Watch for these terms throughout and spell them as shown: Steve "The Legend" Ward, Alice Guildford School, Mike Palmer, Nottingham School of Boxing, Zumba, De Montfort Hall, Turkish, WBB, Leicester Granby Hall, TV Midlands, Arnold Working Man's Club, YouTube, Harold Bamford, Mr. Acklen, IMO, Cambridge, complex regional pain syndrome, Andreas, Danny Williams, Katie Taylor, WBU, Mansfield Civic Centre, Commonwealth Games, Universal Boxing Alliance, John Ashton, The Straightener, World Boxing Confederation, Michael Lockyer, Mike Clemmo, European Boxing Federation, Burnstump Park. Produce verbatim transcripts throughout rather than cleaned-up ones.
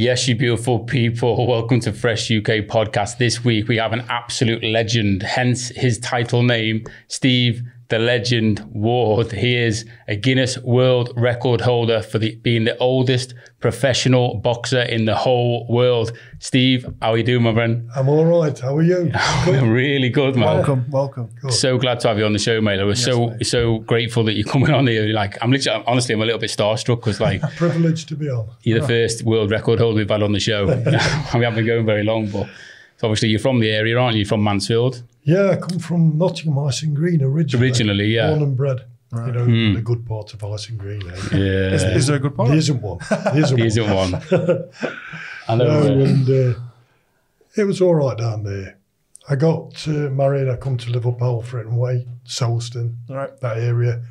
Yes, you beautiful people. Welcome to Fresh U K Podcast. This week, we have an absolute legend, hence his title name, Steve the Legend Ward. He is a Guinness World Record holder for the, being the oldest professional boxer in the whole world. Steve, how are you doing, my friend? I'm all right. How are you? I'm really good, man. Welcome, welcome. Good. So glad to have you on the show, mate. I was yes, so mate. so grateful that you're coming on here. Like, I'm literally, honestly, I'm a little bit starstruck because, like, privileged to be on. You're the first world record holder we've had on the show. We haven't been going very long, but so obviously you're from the area, aren't you? You're from Mansfield. Yeah, I come from Nottingham, Icing Green originally. Originally, yeah. Born and bred. Right. You know, mm. the good part of Icing Green. Eh? Yeah. Is, is there a good part? There isn't one. There isn't there one. Isn't one. I know. No, and uh, it was all right down there. I got uh, married. I come to Liverpool, Fritton Way, Solston, right, that area.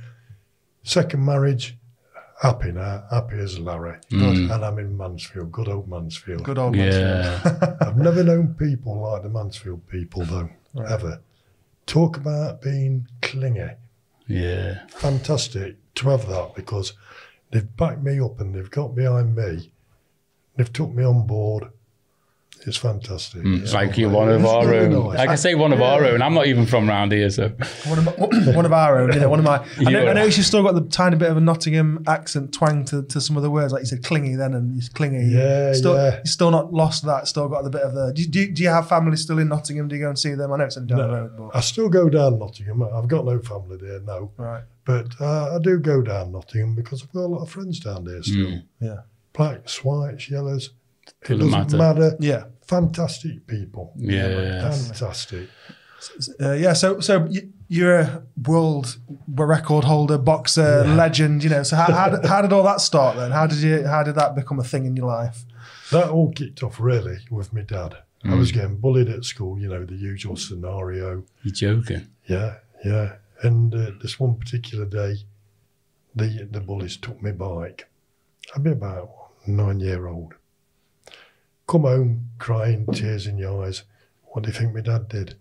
Second marriage, happy now, happy as Larry. Mm. And I'm in Mansfield, good old Mansfield. Good old Mansfield. Yeah. I've never known people like the Mansfield people, though. Right. Ever. Talk about being clingy. Yeah. Fantastic to have that, because they've backed me up and they've got behind me. They've took me on board. It's fantastic. Mm, it's like you're one of it's our really own. Nice. Like I say, one of yeah. our own. I'm not even from round here, so. One of, my, one of our own, yeah. One of my. I know, I know you've still got the tiny bit of a Nottingham accent twang to, to some of the words. Like you said, clingy then, and it's clingy. Yeah, still, yeah. You're still not lost that, still got the bit of the. Do, do, do you have family still in Nottingham? Do you go and see them? I know it's in down no, the road. But. I still go down Nottingham. I've got no family there, no. Right. But uh, I do go down Nottingham because I've got a lot of friends down there still. Mm. Yeah. Blacks, whites, yellows. It doesn't matter. matter. Yeah, fantastic people. Yeah, yeah, fantastic. Uh, yeah, so so you're a world record holder, boxer, yeah. legend. You know, so how how did, how did all that start then? How did you how did that become a thing in your life? That all kicked off really with my dad. Mm. I was getting bullied at school. You know, the usual scenario. You're joking. Yeah, yeah. And uh, this one particular day, the the bullies took my bike. I'd be about nine year old. Come home crying, tears in your eyes. What do you think my dad did?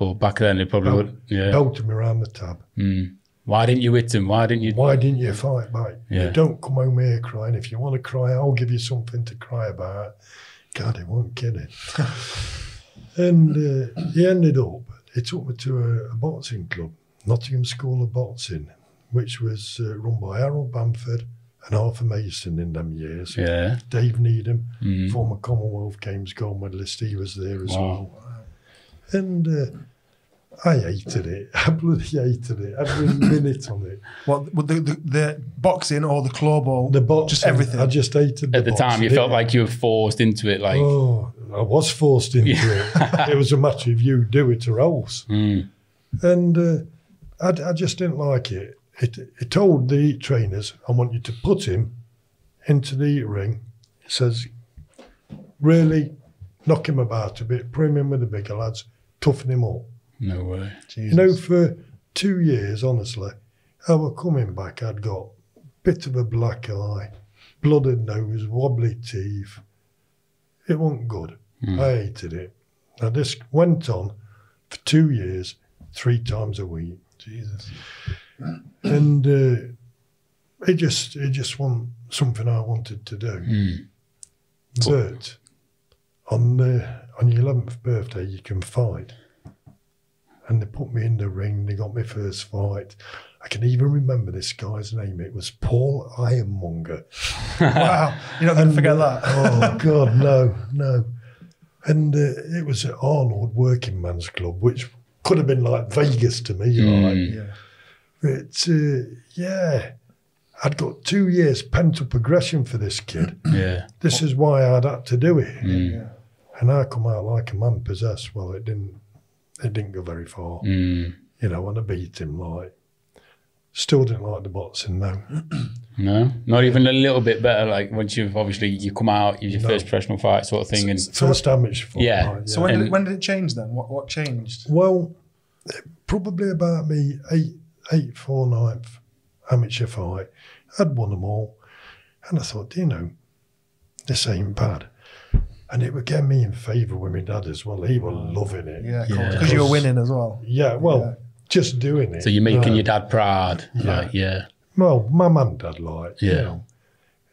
Well, back then he probably Belt, would. Yeah. Belted me around the tab. Mm. Why didn't you hit him? Why didn't you? Why didn't you fight back? Yeah. You don't come home here crying. If you want to cry, I'll give you something to cry about. God, he wasn't kidding. And uh, he ended up, he took me to a, a boxing club, Nottingham School of Boxing, which was uh, run by Harold Bamford and Arthur Mason in them years. Yeah. Dave Needham, mm. former Commonwealth Games gold medalist, he was there as wow. well. And uh, I hated it. I bloody hated it. Every minute on it. What, the, the, the boxing or the claw ball? The boxing. Just everything. I just hated the At the boxing. time, you felt like you were forced into it. Like Oh, I was forced into it. It was a matter of you do it or else. Mm. And uh, I, I just didn't like it. It, it told the trainers, I want you to put him into the ring. It says, really knock him about a bit, prim him with the bigger lads, toughen him up. No way. Jesus. You know, for two years, honestly, I was coming back, I'd got a bit of a black eye, blooded nose, wobbly teeth. It wasn't good. Mm. I hated it. Now, this went on for two years, three times a week. Jesus. And uh, it just it just wasn't something I wanted to do. Mm. But on the, on your eleventh birthday, you can fight. And they put me in the ring. They got my first fight. I can even remember this guy's name. It was Paul Ironmonger. Wow, you're not going to forget that. Oh God, no, no. And uh, it was at Arnold Working Man's Club, which could have been like Vegas to me. Mm. Like, yeah. But, uh, yeah, I'd got two years pent-up aggression for this kid. Yeah. This is why I'd had to do it. Mm. Yeah. And I come out like a man possessed. Well, it didn't It didn't go very far. Mm. You know, and I beat him, like, still didn't like the boxing, though. No? Not even a little bit better, like, once you've, obviously, you come out, you're your no. first professional fight sort of thing. So, and first amateur fight. Yeah. Right, yeah. So when did, it, when did it change, then? What, what changed? Well, probably about me eight, Eight, four, ninth amateur fight. I'd won them all. And I thought, you know, this ain't bad. And it would get me in favour with my dad as well. He was loving it. Yeah, because yeah. you were winning as well. Yeah, well, yeah. just doing it. So you're making uh, your dad proud. Yeah. Like, yeah. Well, mum and dad, like, yeah. you know.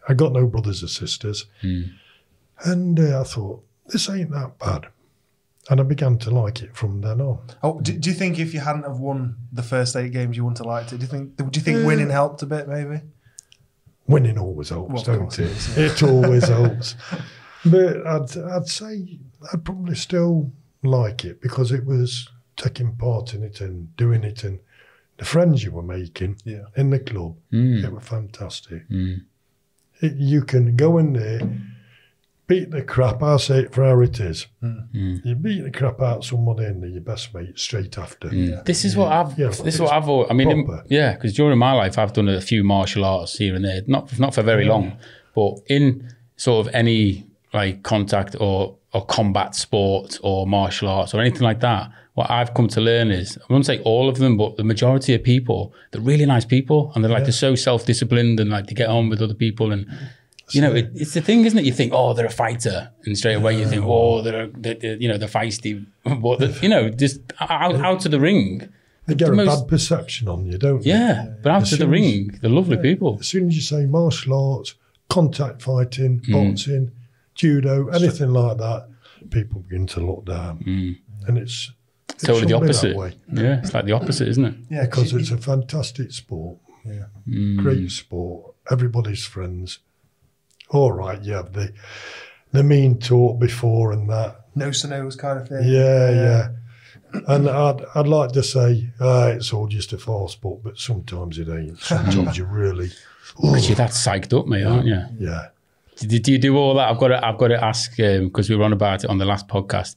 I got no brothers or sisters. Mm. And uh, I thought, this ain't that bad. And I began to like it from then on. Oh, do, do you think if you hadn't have won the first eight games, you wouldn't have liked it? Do you think, do you think uh, winning helped a bit, maybe? Winning always helps, well, don't it? It, it always helps. But I'd, I'd say I'd probably still like it because it was taking part in it and doing it and the friends you were making yeah. in the club. Mm. It was fantastic. Mm. It, you can go in there... Beat the crap, I say it for how it is. Mm. Mm. You beat the crap out of somebody and they're your best mate straight after. Mm. Yeah. This is what I've, yeah, this is what I've, I mean, in, yeah, because during my life, I've done a few martial arts here and there, not not for very yeah. long, but in sort of any like contact or, or combat sport or martial arts or anything like that, what I've come to learn is, I wouldn't say all of them, but the majority of people, they're really nice people and they're like, yeah. they're so self-disciplined and like they get on with other people and, you know, it, it's the thing, isn't it? You think, oh, they're a fighter. And straight away you think, oh, they're, they're, they're you know, they're feisty. But the, you know, just out, out of the ring. They get the a most, bad perception on you, don't yeah, they? Yeah, but out of the ring, as, they're lovely yeah, people. As soon as you say martial arts, contact fighting, mm. boxing, judo, anything like that, people begin to look down. Mm. And it's, it's totally the opposite. Yeah, it's like the opposite, isn't it? Yeah, because it's a fantastic sport. Yeah, mm. Great sport. Everybody's friends. All right, yeah, the the mean talk before and that. Nose-to-nose kind of thing. Yeah, yeah. yeah. And I'd, I'd like to say, uh, it's all just a false book, but sometimes it ain't. Sometimes you really... Because you're that psyched up, mate, aren't you? Yeah. Do, do you do all that? I've got to, I've got to ask, because um, we were on about it on the last podcast,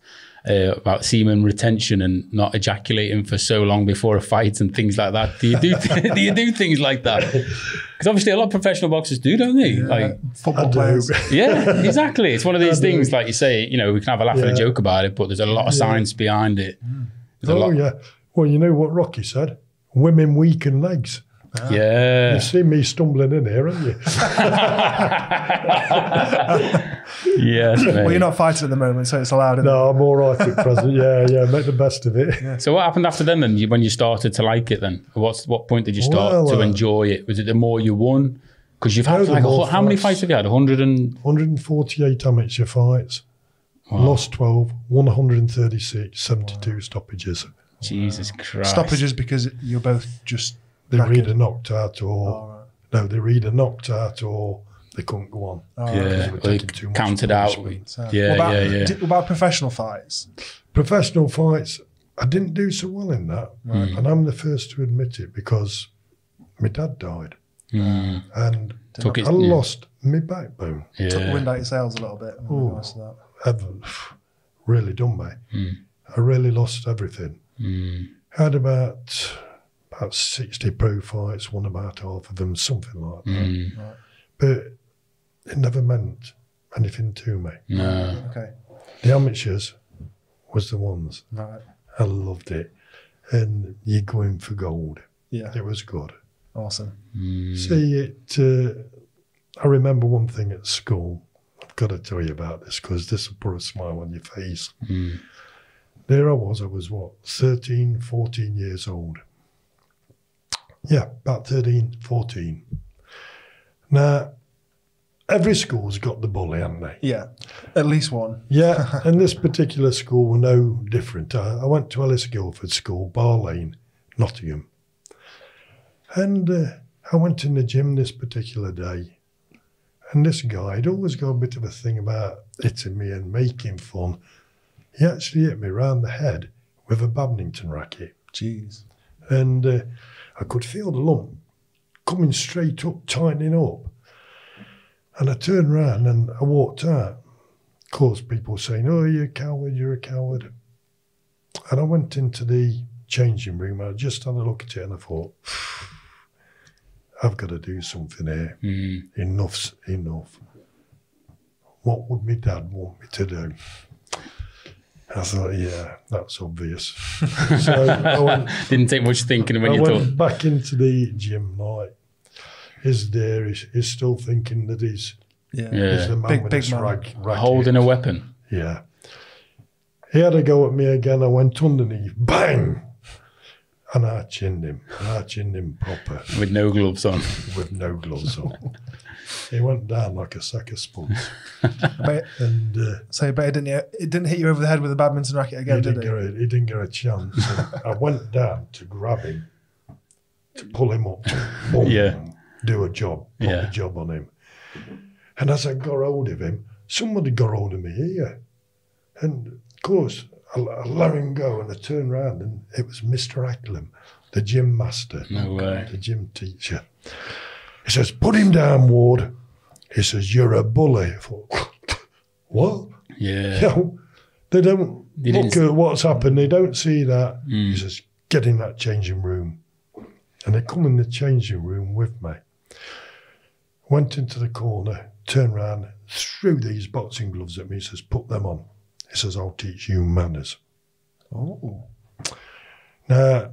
uh, about semen retention and not ejaculating for so long before a fight and things like that. Do you do, do, you do things like that? Because obviously a lot of professional boxers do, don't they? Yeah, like football players. Yeah, exactly. It's one of these things, like you say, you know, we can have a laugh yeah. and a joke about it, but there's a lot of yeah. science behind it. There's oh, a lot. yeah. Well, you know what Rocky said? Women weaken legs. Ah. Yeah. You see me stumbling in here, haven't you? Yes, mate. Well, you're not fighting at the moment, so it's allowed. No, it? I'm all right at present. Yeah, yeah, make the best of it. Yeah. So what happened after then, then, when you started to like it then? What's, what point did you start well, to uh, enjoy it? Was it the more you won? Because you've had, like, a, how many fights have you had? one hundred and... one hundred forty-eight amateur fights. Wow. Lost twelve, won one hundred thirty-six, seventy-two wow. stoppages. Jesus wow. Christ. Stoppages because you're both just... They're either knocked out or oh, right. no, they're either knocked out or they couldn't go on. Oh, yeah, right. They too counted much out. We, so. Yeah, what about, yeah, yeah. Did, what about professional fights? Professional fights, I didn't do so well in that, right. and I'm the first to admit it because my dad died, mm. and Took I, it, I yeah. lost my backbone. Yeah. Took the wind out your sails a little bit. Oh, I've really done, mate. Mm. I really lost everything. Mm. Had about. About sixty pro fights, won about half of them, something like that. Mm. Right. But it never meant anything to me. No. Okay. The amateurs was the ones. Right. I loved it. And you're going for gold. Yeah. It was good. Awesome. Mm. See, it. Uh, I remember one thing at school. I've got to tell you about this because this will put a smile on your face. Mm. There I was, I was what, thirteen, fourteen years old. Yeah, about thirteen, fourteen. Now, every school's got the bully, haven't they? Yeah, at least one. Yeah, and this particular school were no different. I, I went to Alice Guildford School, Bar Lane, Nottingham. And uh, I went in the gym this particular day. And this guy, he'd always got a bit of a thing about hitting me and making fun. He actually hit me round the head with a badminton racket. Jeez. And... Uh, I could feel the lump coming straight up, tightening up. And I turned around and I walked out. Of course, people saying, oh, you're a coward, you're a coward. And I went into the changing room. I just had a look at it and I thought, I've got to do something here. Mm. Enough's enough. What would my dad want me to do? I thought, yeah, that's obvious. So I went, didn't take much thinking when I you went thought. Back into the gym, like, is there? Is, is still thinking that he's, yeah, he's the man big, with big his man. Rag, rag holding hit. A weapon. Yeah, he had a go at me again. I went underneath, bang. And I chinned him. And I chinned him proper. With no gloves on. With no gloves on. He went down like a sack of spuds. And uh, so you better didn't you, it didn't hit you over the head with a badminton racket again, did it? A, he didn't get a chance. I went down to grab him, to pull him up, boom, yeah. and do a job, put yeah. a job on him. And as I got hold of him, somebody got hold of me here. And of course, I, I let him go and I turned around and it was Mister Acklen, the gym master. No way. The gym teacher. He says, put him down, Ward. He says, you're a bully. I thought, what? Yeah. You know, they don't they look at what's happened. They don't see that. Mm. He says, get in that changing room. And they come in the changing room with me. Went into the corner, turned round, threw these boxing gloves at me. He says, put them on. He says, I'll teach you manners. Oh. Now,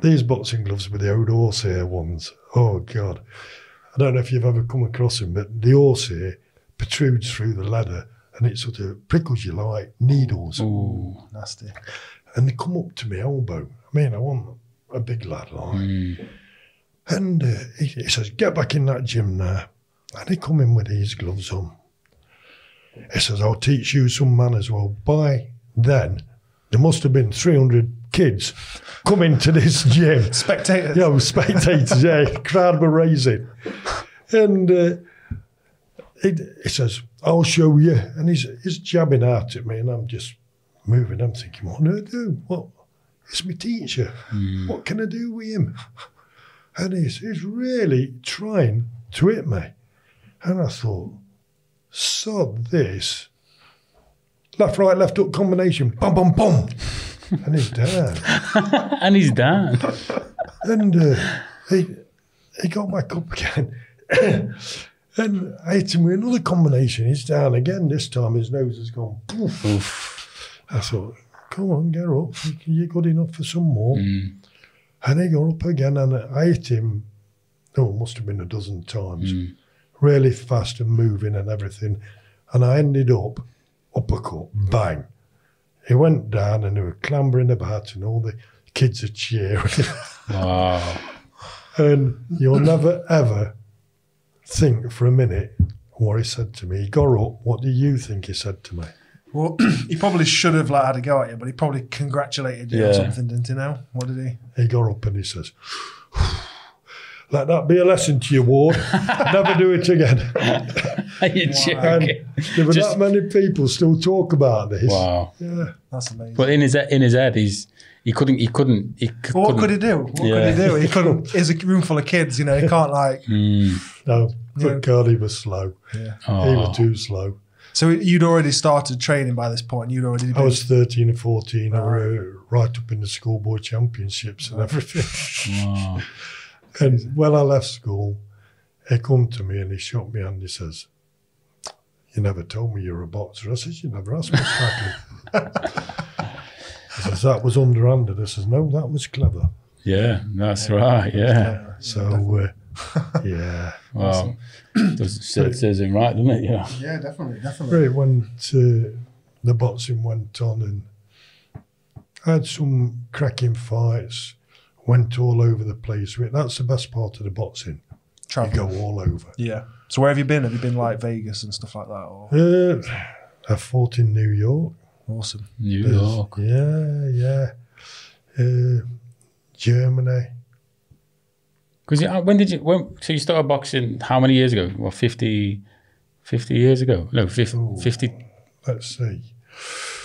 these boxing gloves were the old horsehair ones. Oh, God. I don't know if you've ever come across them, but the horsehair protrudes through the leather and it sort of prickles you like needles. Oh, nasty. And they come up to my elbow. I mean, I wasn't a big lad like. Mm. And uh, he, he says, get back in that gym now. And he come in with these gloves on. He says, I'll teach you some manners. Well, by then, there must have been three hundred kids coming to this gym. Spectators. Yeah, spectators, yeah. Crowd were raising. And uh, he, he says, I'll show you. And he's, he's jabbing out at me, and I'm just moving. I'm thinking, what do I do? What? It's my teacher. Mm. What can I do with him? And he's, he's really trying to hit me. And I thought, sod this. Left, right, left, up combination. Bum, bum, bum. And he's down. And he's down. And uh, he, he got back up again. And I hit him with another combination. He's down again. This time his nose has gone poof. Oof. I thought, come on, get up. You're good enough for some more. Mm. And he got up again and I hit him, oh, it must have been a dozen times. Mm. Really fast and moving and everything. And I ended up uppercut, bang. He went down and they were clambering about and all the kids are cheering. Wow. And you'll never, ever think for a minute what he said to me. He got up, what do you think he said to me? Well, he probably should have like, had a go at you, but he probably congratulated you yeah. or something, didn't he now? What did he? He got up and he says, let that be a lesson to you, Ward. Never do it again. Are you joking? There were Just, that many people still talk about this. Wow, yeah, that's amazing. But in his in his head, he's he couldn't he couldn't. He well, what couldn't, could he do? What yeah. could he do? He couldn't. There's a room full of kids, you know. He can't like. Mm. No, but know. God, he was slow. Yeah, oh. He was too slow. So you'd already started training by this point. You'd already. Been... I was thirteen or fourteen. Wow. I were right up in the schoolboy championships and everything. Wow. And when I left school, he come to me and he shook me and he says, you never told me you were a boxer. I says, you never asked me exactly. He says, that was underhanded. I says, no, that was clever. Yeah, that's yeah, right, yeah. So, uh, yeah. Well, it serves him right, doesn't it? Yeah, yeah, definitely, definitely. Right, when uh, the boxing went on and I had some cracking fights. Went all over the place. That's the best part of the boxing. Travel. You go all over. Yeah. So where have you been? Have you been like Vegas and stuff like that? Or? Uh, I fought in New York. Awesome. New There's, York. Yeah, yeah. Uh, Germany. Because when did you? When, so you started boxing how many years ago? Well, fifty, fifty years ago. No, fifty. Ooh, fifty. Let's see.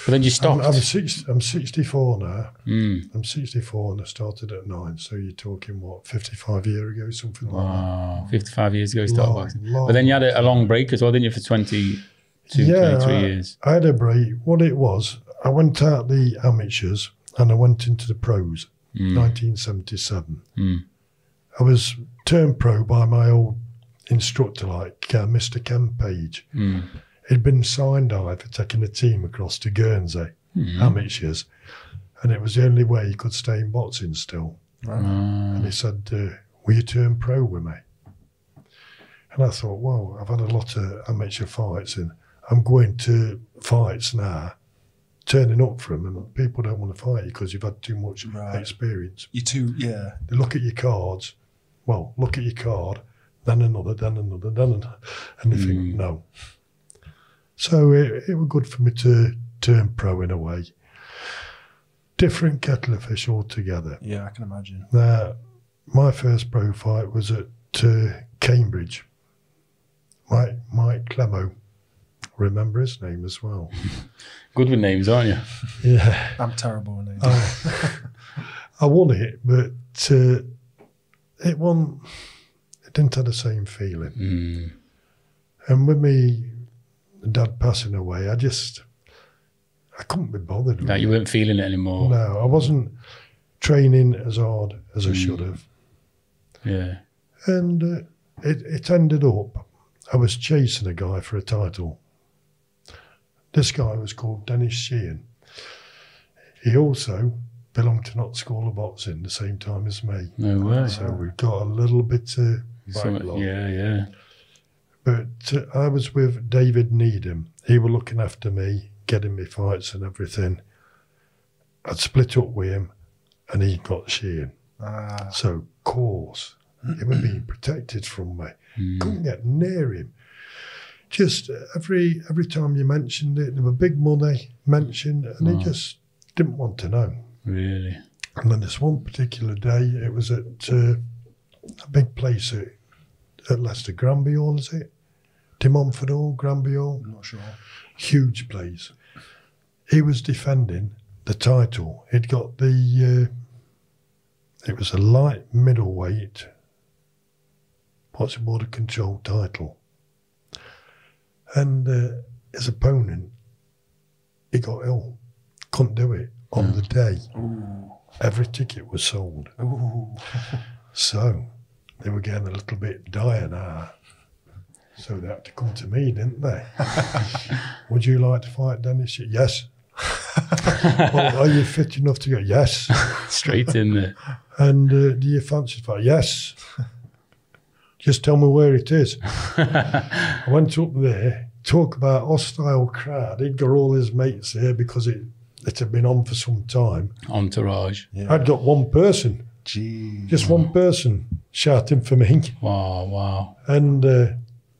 But then you stopped. I'm, I'm, six, I'm sixty-four now. Mm. I'm sixty-four and I started at nine. So you're talking, what, fifty-five years ago, something wow. like that? fifty-five years ago you started long, boxing. Long, but then you had a, a long break as well, didn't you, for twenty-two, yeah, twenty-three I, years? I had a break. What it was, I went out the amateurs and I went into the pros, mm. nineteen seventy-seven. Mm. I was turned pro by my old instructor, like uh, Mister Ken Page. Mm. He'd been signed high for taking a team across to Guernsey, mm. amateurs, and it was the only way he could stay in boxing still. Right? Mm. And he said, uh, will you turn pro with me? And I thought, well, I've had a lot of amateur fights and I'm going to fights now turning up for them, and people don't want to fight you because you've had too much right. experience. You too, yeah. They look at your cards. Well, look at your card, then another, then another, then another, and they mm. think no. So it, it was good for me to turn pro in a way. Different kettle of fish altogether. Yeah, I can imagine. Now, my first pro fight was at uh, Cambridge. Mike, Mike Clemmo. Remember his name as well. Good with names, aren't you? Yeah. I'm terrible with names. I, I won it, but uh, it won. It didn't have the same feeling. Mm. And with me dad passing away, I just, I couldn't be bothered. No, you weren't feeling it anymore. No, I wasn't training as hard as mm. I should have. Yeah. And uh, it, it ended up, I was chasing a guy for a title. This guy was called Dennis Sheehan. He also belonged to Nottingham School of Boxing the same time as me. No way. So yeah. we've got a little bit of backlog. Yeah, yeah. But uh, I was with David Needham. He was looking after me, getting me fights and everything. I'd split up with him and he got Sheehan. Ah. So, of course, he was being protected from me. Mm. Couldn't get near him. Just every every time you mentioned it, there were big money mentioned, and oh. he just didn't want to know. Really? And then this one particular day, it was at uh, a big place at, at Leicester, Granby Hall, is it? De Montfort Hall, Granby Hall? I'm not sure. Huge place. He was defending the title. He'd got the, uh, it was a light middleweight, what's a border control title. And uh, his opponent, he got ill, couldn't do it on the day. Ooh. Every ticket was sold. Ooh. So they were getting a little bit dire now. So they had to come to me, didn't they? Would you like to fight Dennis? Yes. Well, are you fit enough to go? Yes. Straight in there. And uh, do you fancy fight? Yes. Just tell me where it is. I went up there, talk about hostile crowd. He'd got all his mates there because it, it had been on for some time. Entourage. Yeah. I'd got one person. Jeez. Just one person shouting for me. Wow, wow. And uh,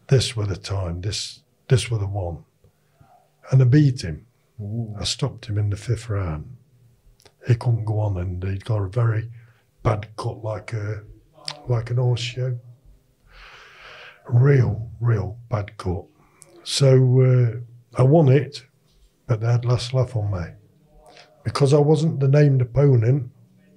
this were the time, this this were the one. And I beat him. Ooh. I stopped him in the fifth round. He couldn't go on, and he'd got a very bad cut, like a, like an horseshoe. Real, real bad cut. So uh, I won it, but they had last laugh on me. Because I wasn't the named opponent,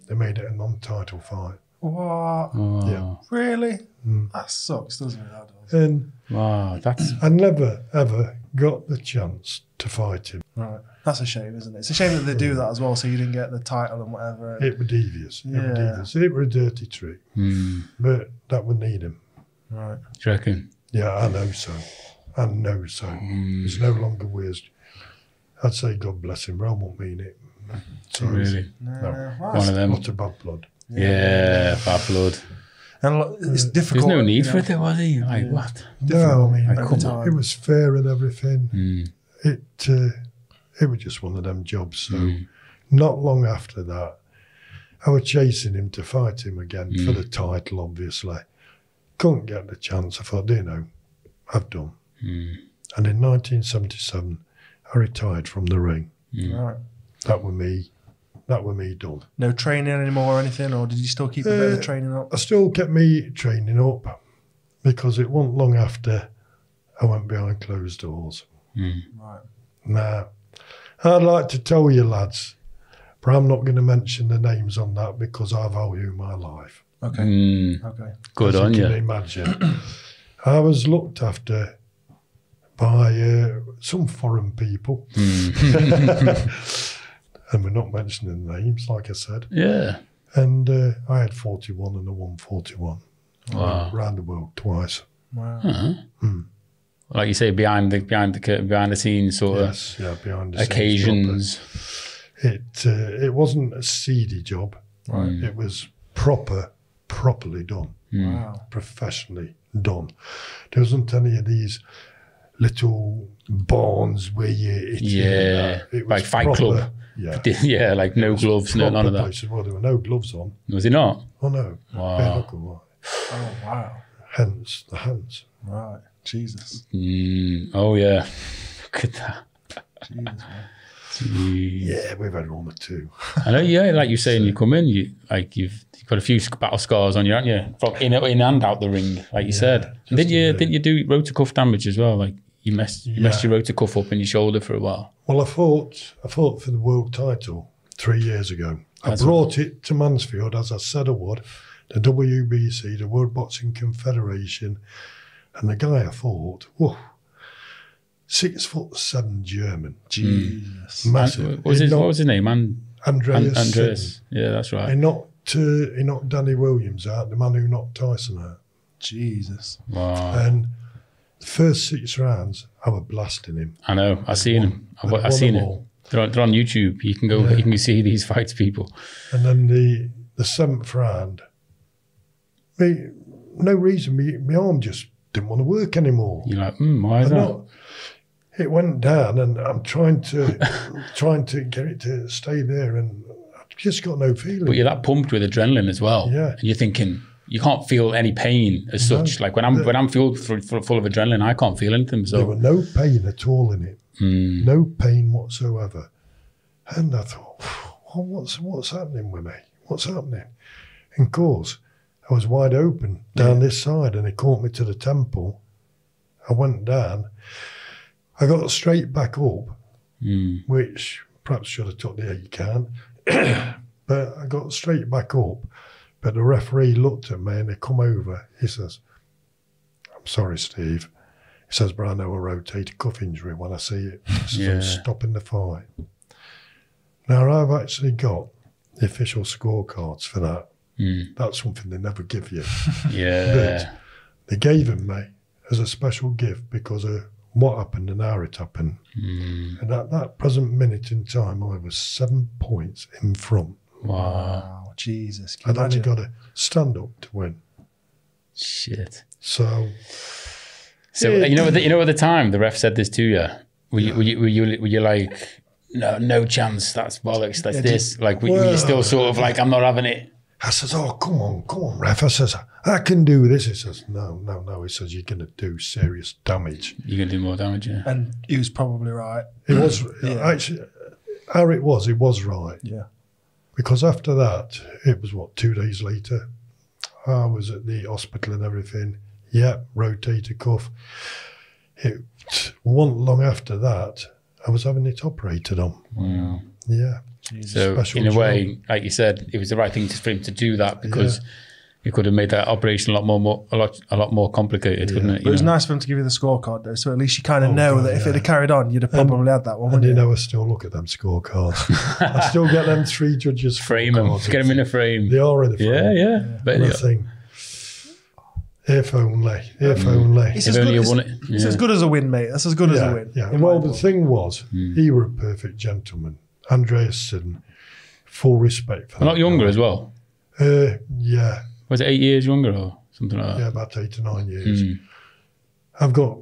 they made it a non-title fight. What? Oh. Yeah. Really? Mm. That sucks, doesn't it? That does. And wow, that's... I never, ever got the chance to fight him. Right. That's a shame, isn't it? It's a shame that they do that as well, so you didn't get the title and whatever. It were devious. Yeah. It were devious. It were a dirty trick. Mm. But that would need him. Right. Do you reckon? Yeah, I know so. I know so. Mm. It's no longer weird. I'd say God bless him, but I won't mean it. So really? No, no. Well, one of them. Not a bad blood. Yeah, yeah, bad blood. And look, it's uh, difficult. There's no need you know. for it, was he? Like, yeah. what? No, I mean, I it was fair and everything. Mm. It, uh, it was just one of them jobs. So mm. not long after that, I was chasing him to fight him again mm. for the title, obviously. Couldn't get the chance. I thought, do you know, I've done. Mm. And in nineteen seventy-seven, I retired from the ring. Mm. Right. That were me. That were me done. No training anymore or anything, or did you still keep uh, a bit of the training up? I still kept me training up because it wasn't long after I went behind closed doors. Mm. Right. Now, I'd like to tell you lads, but I'm not going to mention the names on that because I value my life. Okay. Mm. Okay. Good on you. As you can imagine. I was looked after by uh, some foreign people. Mm. And we're not mentioning names, like I said. Yeah. And uh, I had forty-one and I won forty-one. Wow. Around the world twice. Wow. Huh. Mm. Like you say, behind the behind the behind the scenes sort yes, of. Yeah, behind the occasions. Scenes. It uh, it wasn't a seedy job. Right. Mm. It was proper. properly done, wow. professionally done. There wasn't any of these little barns where you... It, yeah, you know, it was like Fight proper, Club. Yeah. Yeah, like no gloves, no, none of that. Places. Well, there were no gloves on. Was it not? Oh, no. Wow. Bare knuckle, right. Oh, wow. Hands, the hands. Right, Jesus. Mm, oh, yeah. Look at that. Jesus, man. Jeez. Yeah, we've had one or two. I know, yeah, like you're saying, so, you come in, you like you've, you've got a few battle scars on you, haven't you? From in, in and out the ring, like you yeah, said. Didn't you? Didn't you do rotator cuff damage as well? Like you messed, you yeah. messed your rotator cuff up in your shoulder for a while. Well, I fought, I fought for the world title three years ago. I That's brought right. it to Mansfield, as I said I would. The W B C, the World Boxing Confederation, and the guy I fought. Whoa. Six foot seven German. Jesus. Massive. What was, his, not, what was his name? And, Andreas. And, Andreas. Yeah, that's right. He knocked, uh, he knocked Danny Williams out, the man who knocked Tyson out. Jesus. Wow. And the first six rounds, I was blasting him. I know. I've seen him. I've, I've seen him. They're on, they're on YouTube. You can go, yeah. you can see these fights, people. And then the, the seventh round, me, no reason, me, my arm just didn't want to work anymore. You're like, mm, why is I'm that? Not, It went down, and I'm trying to trying to get it to stay there, and I've just got no feeling. But you're that pumped with adrenaline as well, yeah. And you're thinking you can't feel any pain as no, such. Like when I'm the, when I'm full, full full of adrenaline, I can't feel anything. So there was no pain at all in it, mm. no pain whatsoever. And I thought, well, what's what's happening with me? What's happening? And of course, I was wide open down yeah. this side, and it caught me to the temple. I went down. I got straight back up, mm. which perhaps should have took the eight can, but I got straight back up. But the referee looked at me and he come over. He says, "I'm sorry, Steve." He says, "But I know a rotator cuff injury when I see it. So yeah. I'm stopping the fight." Now I've actually got the official scorecards for that. Mm. That's something they never give you. Yeah, but they gave him me as a special gift because of what happened and how it happened. Mm. And at that present minute in time, I was seven points in front. Wow, Jesus. I'd actually got to stand up to win. Shit. So, so yeah. you know, at the, you know, at the time, the ref said this to you. Were you, yeah. were you, were you, were you like, no, no chance, that's bollocks, that's yeah, this. Like, were, well, were you still sort of like, I'm not having it? I says, oh, come on, come on, ref. I says, I can do this. He says, no, no, no. He says, you're going to do serious damage. You're going to do more damage, yeah. And he was probably right. It was, yeah. actually, how it was, it was right. Yeah. Because after that, it was, what, two days later, I was at the hospital and everything. Yeah, rotator cuff. It wasn't long after that, I was having it operated on. Wow. Yeah. Jesus. So Special in a job. way, like you said, it was the right thing to, for him to do that because yeah. it could have made that operation a lot more, more a lot a lot more complicated, yeah. couldn't it? But it was know? nice for him to give you the scorecard though, so at least you kind of oh, know God, that if yeah. it had carried on, you'd have probably um, had that one. And you, you know, I still look at them scorecards. I still get them three judges. Frame them. Get them in a frame. They are in a frame. Yeah, yeah. yeah. But nothing. If only, if mm. only. It's, if as, only good, won it's, it. yeah. it's as good as a win, mate. That's as good yeah, as a win. Yeah. Well, the thing was, mm. he were a perfect gentleman. Andreas, and full respect for him. A lot younger as well. Uh, yeah. Was it eight years younger or something like that? Yeah, about eight to nine years. Mm. I've got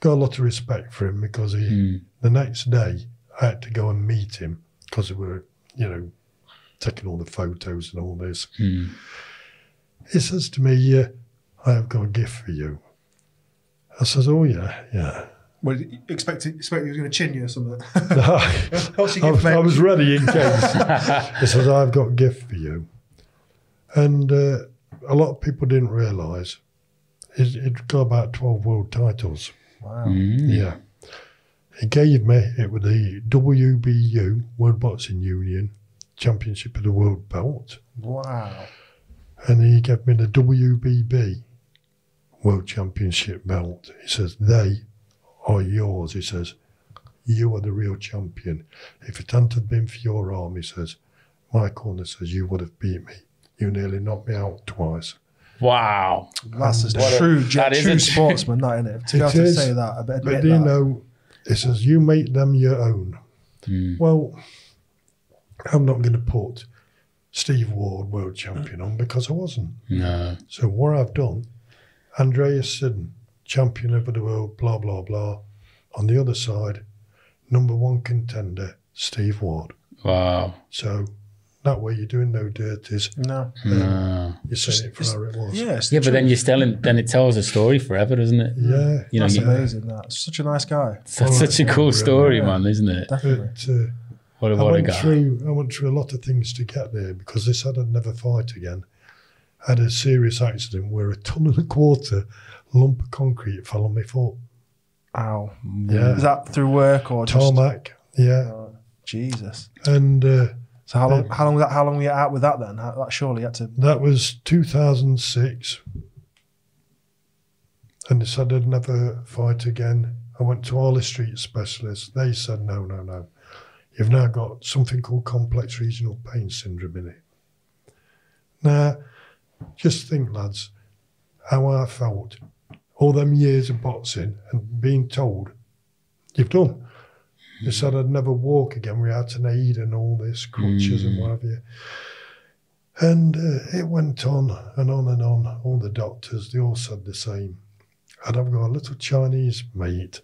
got a lot of respect for him because he. Mm. The next day I had to go and meet him because we were, you know, taking all the photos and all this. Mm. He says to me, yeah, I have got a gift for you. I says, oh yeah, yeah. Well, expect expect he was going to chin you or something. No, I, was, I was ready in case. He says, I've got a gift for you. And uh, a lot of people didn't realise it, it got about twelve world titles. Wow. Mm. Yeah. He gave me, it was the W B U, World Boxing Union, Championship of the World Belt. Wow. And he gave me the W B B, World Championship Belt. He says, they... are yours, he says. You are the real champion. If it hadn't have been for your arm, he says, my corner says, you would have beat me. You nearly knocked me out twice. Wow. That's and a true, that true is sportsman, that, isn't it? To be able to say that, I bet. But you know, he says, you make them your own. Mm. Well, I'm not going to put Steve Ward world champion on because I wasn't. No. So what I've done, Andreas Sidden, champion of the world, blah, blah, blah. On the other side, number one contender, Steve Ward. Wow. So that way you're doing no dirties. No. no. You're saying it for how it was. Yeah, yeah but truth. then you're telling, then it tells a story forever, doesn't it? Yeah. You know, that's you, amazing, that. Such a nice guy. Such, oh, such a cool really, story, yeah. man, isn't it? Definitely. But, uh, what a, what I, went a guy. Through, I went through a lot of things to get there because this had a never fight again. I had a serious accident where a ton and a quarter lump of concrete fell on my foot. Ow. Yeah. Is that through work or tarmac? Just... Yeah. Oh, Jesus. And uh, so how long? Uh, how long? That, how long were you out with that then? How, that surely had to. That was two thousand six, and they said I'd never fight again. I went to all the street specialists. They said no, no, no. You've now got something called complex regional pain syndrome in it. Now, just think, lads, how I felt. All them years of boxing and being told, you've done. They said I'd never walk again. We had an aid and all this, crutches mm. and what have you. And uh, it went on and on and on. All the doctors, they all said the same. And I've got a little Chinese mate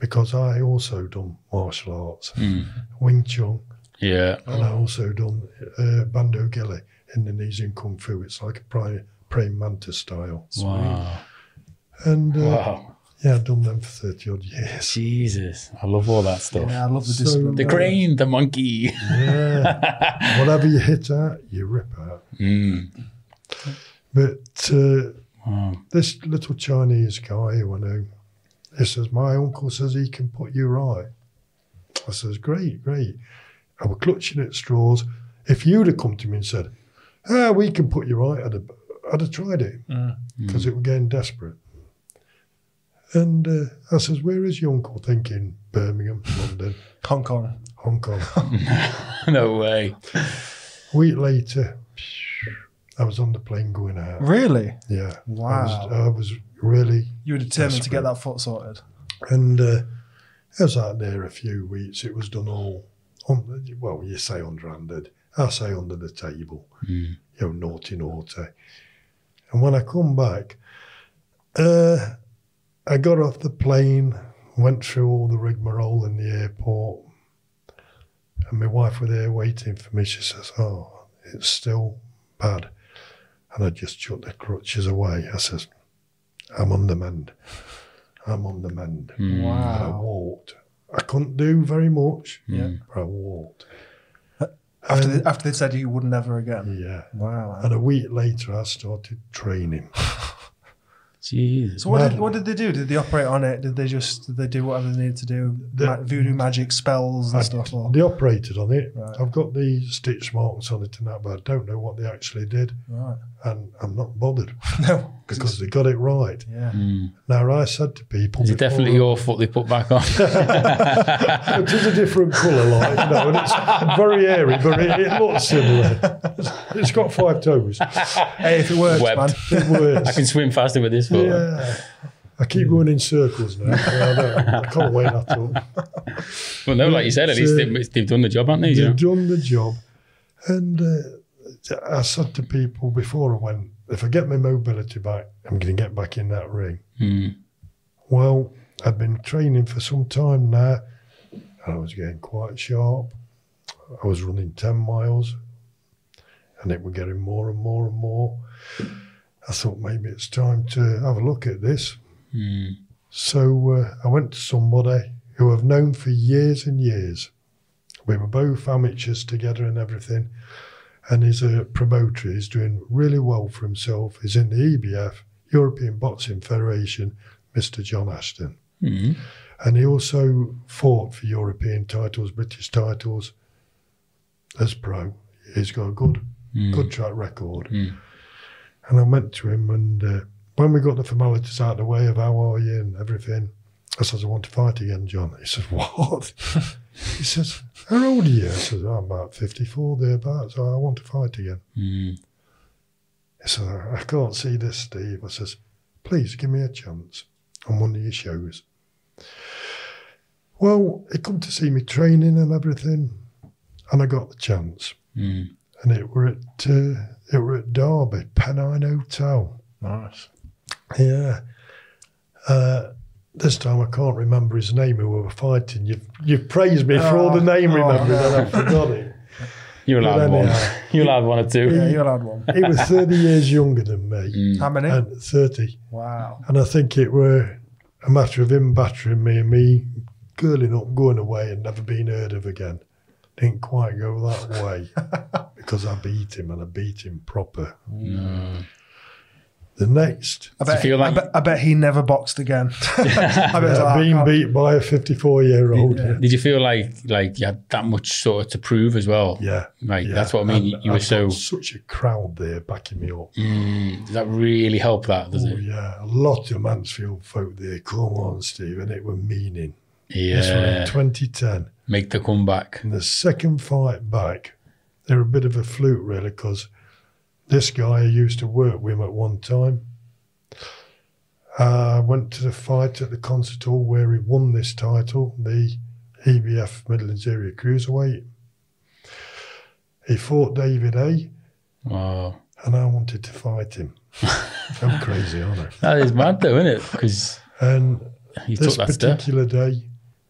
because I also done martial arts, mm. Wing Chun. Yeah. And I also done uh, Bando Gili, Indonesian Kung Fu. It's like a praying mantis style. Wow. And uh, wow. yeah, I've done them for thirty odd years. Jesus, I love all that stuff. Yeah, I love the so, discipline. The crane, the monkey. Yeah, whatever you hit at, you rip out. Mm. But uh, wow. this little Chinese guy who I know, he says, my uncle says he can put you right. I says, great, great. I was clutching at straws. If you'd have come to me and said, ah, we can put you right, I'd have, I'd have tried it because uh, mm. it was getting desperate. And uh, I says, where is your uncle? Thinking Birmingham, London. Hong Kong. Hong Kong. No way. A week later, I was on the plane going out. Really? Yeah. Wow. I was, I was really You were determined desperate. to get that foot sorted. And uh, I was out there a few weeks. It was done all, on, well, you say underhanded. I say under the table. Mm. You know, naughty, naughty. And when I come back, uh... I got off the plane, went through all the rigmarole in the airport, and my wife was there waiting for me. She says, oh, it's still bad. And I just chucked the crutches away. I says, I'm on the mend. I'm on the mend. Wow. And I walked. I couldn't do very much, yeah. but I walked. After, and, they, after they said you wouldn't ever again? Yeah. Wow. And a week later, I started training. Jeez. So what did, what did they do? Did they operate on it? Did they just did they do whatever they needed to do? The, Ma voodoo magic spells and I, stuff? Or? They operated on it. Right. I've got the stitch marks on it and that, but I don't know what they actually did. Right. And I'm not bothered. No. Because they got it right. Yeah. Mm. Now, I said to people... It's definitely I, your foot they put back on. It is a different colour, like, you know, and it's very airy, but it, it looks similar. It's, it's got five toes. Hey, if it works, Webbed. man. It works. I can swim faster with this foot. Yeah. I keep mm. going in circles now. I, I can't wait at all. Well, no, like you said, at least uh, they've, they've done the job, haven't they? They've you know? done the job. And uh, I said to people before I went, if I get my mobility back, I'm going to get back in that ring. Mm. Well, I've been training for some time now. And I was getting quite sharp. I was running ten miles. And it was getting more and more and more. I thought maybe it's time to have a look at this. Mm. So uh, I went to somebody who I've known for years and years. We were both amateurs together and everything. And he's a promoter. He's doing really well for himself. He's in the E B F, European Boxing Federation, Mister John Ashton. Mm. And he also fought for European titles, British titles as pro. He's got a good, mm. good track record. Mm. And I went to him, and uh, when we got the formalities out of the way of how are you and everything, I says, I want to fight again, John. He says, what? He says, how old are you? I says, oh, I'm about fifty-four, thereabouts. So I want to fight again. Mm. He says, I can't see this, Steve. I says, please give me a chance on one of your shows. Well, he come to see me training and everything, and I got the chance. Mm. And it were at uh, it were at Derby, Pennine Hotel. Nice. Yeah. Uh, this time I can't remember his name who we were fighting. You've, you've praised me oh, for all the name oh, remembering no. and I forgot it. You're allowed one. You're allowed one or two. Yeah, you're allowed one. He was thirty years younger than me. Mm. How many? And thirty. Wow. And I think it were a matter of him battering me and me curling up, going away and never being heard of again. Didn't quite go that way because I beat him and I beat him proper. No. The next. I bet, feel like I, bet, I bet he never boxed again. I bet yeah, like, being beat by a fifty-four-year-old. Yeah. Yeah. Did you feel like like you had that much sort of to prove as well? Yeah. Like, yeah. That's what I mean. And, you were so... such a crowd there backing me up. Mm, does that really help that, does oh, it? Yeah. A lot of Mansfield folk there. Come on, Steve. And it were meaning. Yeah. This one in twenty ten. Make the comeback. And the second fight back, they were a bit of a fluke, really, because... this guy I used to work with him at one time. Uh, went to the fight at the concert hall where he won this title, the E B F Midlands Area Cruiserweight. He fought David A. Wow. And I wanted to fight him. I'm crazy, aren't I? That is mad though, isn't it? Because and you this took that particular step. Day,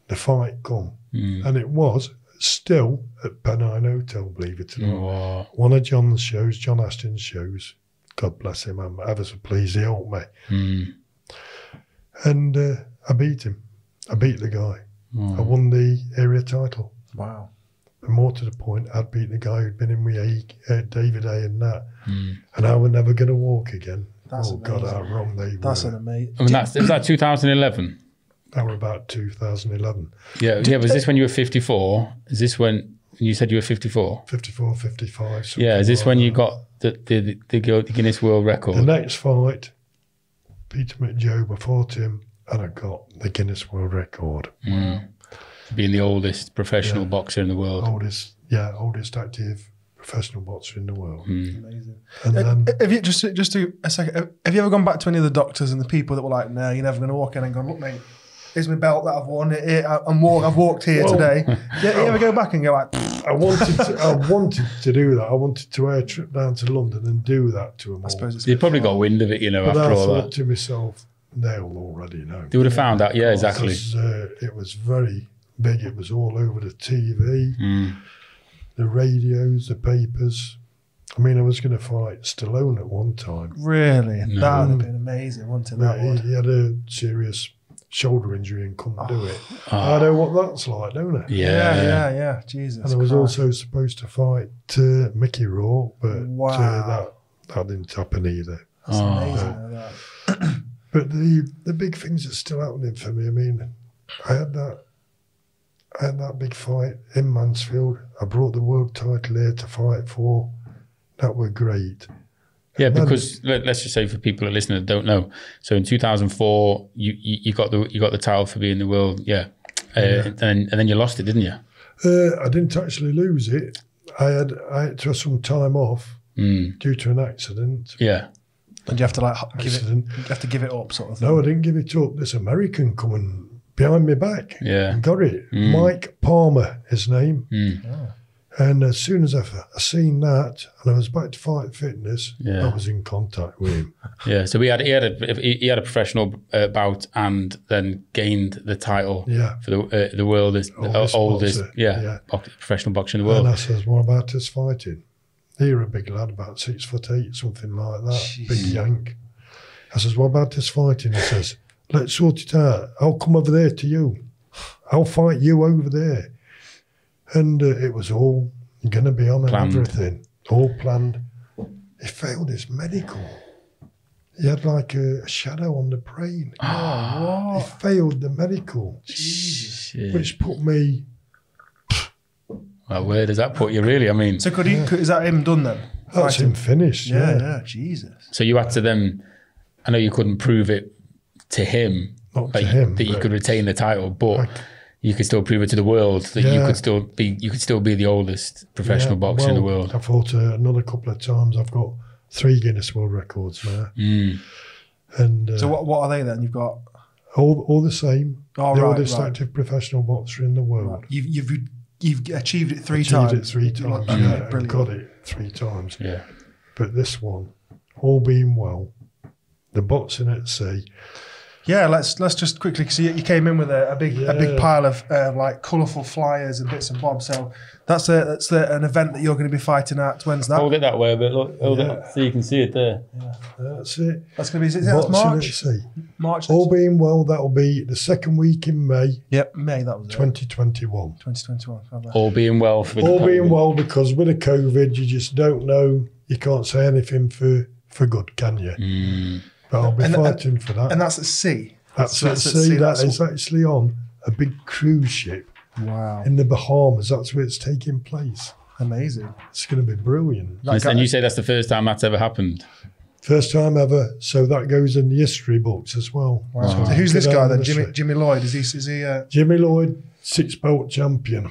the fight come. Mm. And it was... still at Pennine Hotel, believe it or not. Wow. One of John's shows, John Aston's shows. God bless him, I'm ever so pleased he helped me. Mm. And uh, I beat him. I beat the guy. Wow. I won the area title. Wow. And more to the point, I'd beat the guy who'd been in with a, uh, David A and that. Mm. And I were never going to walk again. That's oh, amazing. God, how wrong they that's were. That's amazing. I mean, that's, is that two thousand eleven? That were about two thousand eleven. Yeah, yeah. Was this when you were fifty-four? Is this when you said you were fifty-four? fifty-four, fifty-five. Yeah, is this like when that. You got the, the, the, the Guinness World Record? The next fight, Peter McJobe, I fought him, and I got the Guinness World Record. Mm. Being the oldest professional yeah. boxer in the world. Oldest, yeah, oldest active professional boxer in the world. Mm. Amazing. And and then, have you, just, just to, a second, have you ever gone back to any of the doctors and the people that were like, no, nah, you're never going to walk in and go, look, mate, here's my belt that I've worn. It, I'm walk, I've walked here well, today. You, you ever go back and go like... I wanted to, I wanted to do that. I wanted to air trip down to London and do that to them I all. They probably fun. Got wind of it, you know, but after I all that. I thought to myself, they'll already know. They would have yeah. found out, yeah, exactly. Because, uh, it was very big. It was all over the T V, mm. the radios, the papers. I mean, I was going to fight Stallone at one time. Really? No. That would have been amazing, wouldn't it? That would. He had a serious... shoulder injury and couldn't oh. do it. Oh. I know what that's like, don't I? Yeah, yeah, yeah. yeah. Jesus. And I was Christ. Also supposed to fight uh, Mickey Rourke, but wow. uh, that that didn't happen either. That's oh. amazing. Uh, that. But the the big things that's still happening for me. I mean, I had that I had that big fight in Mansfield. I brought the world title here to fight for. That were great. Yeah, because let, let's just say for people that listen that don't know, so in two thousand four you, you you got the you got the title for being the world, yeah, uh, yeah. and and then you lost it, didn't you? Uh, I didn't actually lose it. I had I had to have some time off mm. due to an accident. Yeah, and you have to like give it, you have to give it up, sort of thing. No, I didn't give it up. This American coming behind me back, yeah, and got it. Mm. Mike Palmer, his name. Mm. Oh. And as soon as I, I seen that, and I was back to Fight Fitness, yeah. I was in contact with him. Yeah, so he had he had a he had a professional uh, bout, and then gained the title. Yeah. for the uh, the world is oldest, the oldest yeah, yeah. Box, professional boxer in the world. And I says, what about his fighting? He was a big lad, about six foot eight, something like that, Jeez. Big yank. I says, what about his fighting? He says, let's sort it out. I'll come over there to you. I'll fight you over there. And uh, it was all going to be on and everything, all planned. He failed his medical. He had like a, a shadow on the brain. Oh, what? He failed the medical. Jesus. Which put me... Well, where does that put you, really? I mean... So could he, yeah. could, is that him done then? That's him finished, yeah. Yeah, yeah, Jesus. So you had to then... I know you couldn't prove it to him. Not like, to him. That you could retain the title, but... Like, you could still prove it to the world that yeah. you could still be you could still be the oldest professional yeah, boxer well, in the world. I fought uh, another couple of times. I've got three Guinness World Records now. Mm. And uh, so what what are they then? You've got all all the same. Oh, the right, oldest right. active professional boxer in the world. Right. You've you've you've achieved it three achieved times. Achieved it three times. Mm. Yeah, brilliant. Got it three times. Yeah. But this one, all being well, the boxing at sea. Yeah, let's let's just quickly, because you came in with a, a big yeah. a big pile of uh, like colourful flyers and bits and bobs. So that's a that's the, an event that you're going to be fighting at. When's that? Hold it that way a bit. Look, hold yeah. it up so you can see it there. Yeah, that's it. That's going to be is it, that's March. March. All being well, that will be the second week in May. Yep, May. That was twenty twenty-one. twenty twenty-one. All being well. For all the being well, because with the COVID, you just don't know. You can't say anything for for good, can you? Mm. But I'll be and, fighting and, for that. And that's at sea? That's, that's at sea. sea. That is actually on a big cruise ship. Wow. In the Bahamas. That's where it's taking place. Amazing. It's going to be brilliant. Like, and you say that's the first time that's ever happened? First time ever. So that goes in the history books as well. Wow. So so who's this guy then? Jimmy, Jimmy Lloyd? Is he? Is he uh... Jimmy Lloyd, six-belt champion.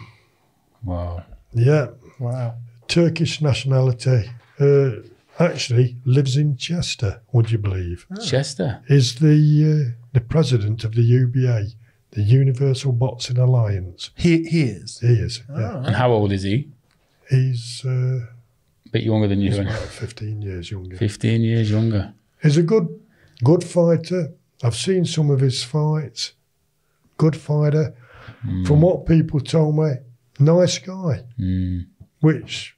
Wow. Yeah. Wow. Turkish nationality. Uh, Actually, lives in Chester, would you believe? Oh. Chester? Is the uh, the president of the U B A, the Universal Boxing Alliance. He, he is? He is, oh, yeah. Right. And how old is he? He's... Uh, a bit younger than you. He's about fifteen years younger. fifteen years younger. He's a good, good fighter. I've seen some of his fights. Good fighter. Mm. From what people told me, nice guy. Mm. Which...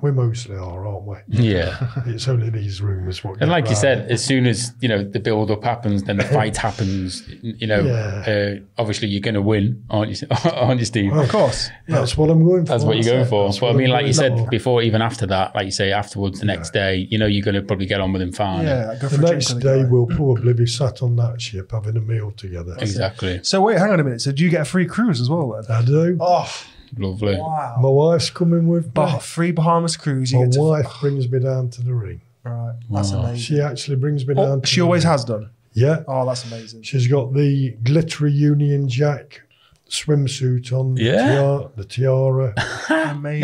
we mostly are, aren't we? Yeah. It's only these rumours. And like you said, as soon as, you know, the build-up happens, then the fight happens, you know, yeah. uh, obviously you're going to win, aren't you, aren't you, Steve? Well, of course. That's what I'm going for. That's what you're going for. But I mean, like you said, before, even after that, like you say, afterwards, the next day, you know, you're going to probably get on with him fine. Yeah. The next day, we'll probably be sat on that ship having a meal together. Exactly. So wait, hang on a minute. So do you get a free cruise as well then? I do. Oh, lovely. Wow. My wife's coming with bah, free Bahamas cruise. You My get wife to... brings me down to the ring. Right. That's wow. amazing. She actually brings me oh, down to She the always ring. has done? Yeah. Oh, that's amazing. She's got the glittery Union Jack swimsuit on. Yeah. The tiara. The tiara. Amazing.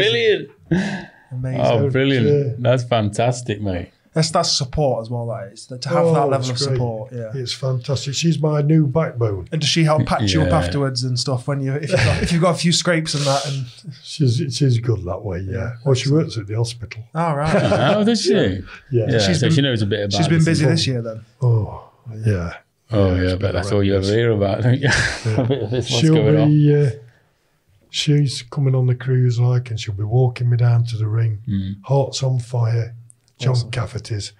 Brilliant. Amazing. Oh, brilliant. Yeah. That's fantastic, mate. That's, that's support as well, that is. To have oh, that level of support, great. yeah. It's fantastic. She's my new backbone. And does she help patch yeah. you up afterwards and stuff when you, if you've got, if you've got a few scrapes and that? And she's, she's good that way, yeah. yeah well, she works at the hospital. Oh, right. Oh, does she? Yeah. yeah. yeah she's so been, she knows a bit about She's been busy this year then. Oh, yeah. Oh, yeah, yeah, yeah but that's all you ever hear about, don't you? Yeah. She'll be, uh, she's coming on the cruise, like, and she'll be walking me down to the ring, mm. hearts on fire. John awesome. Cafferty's,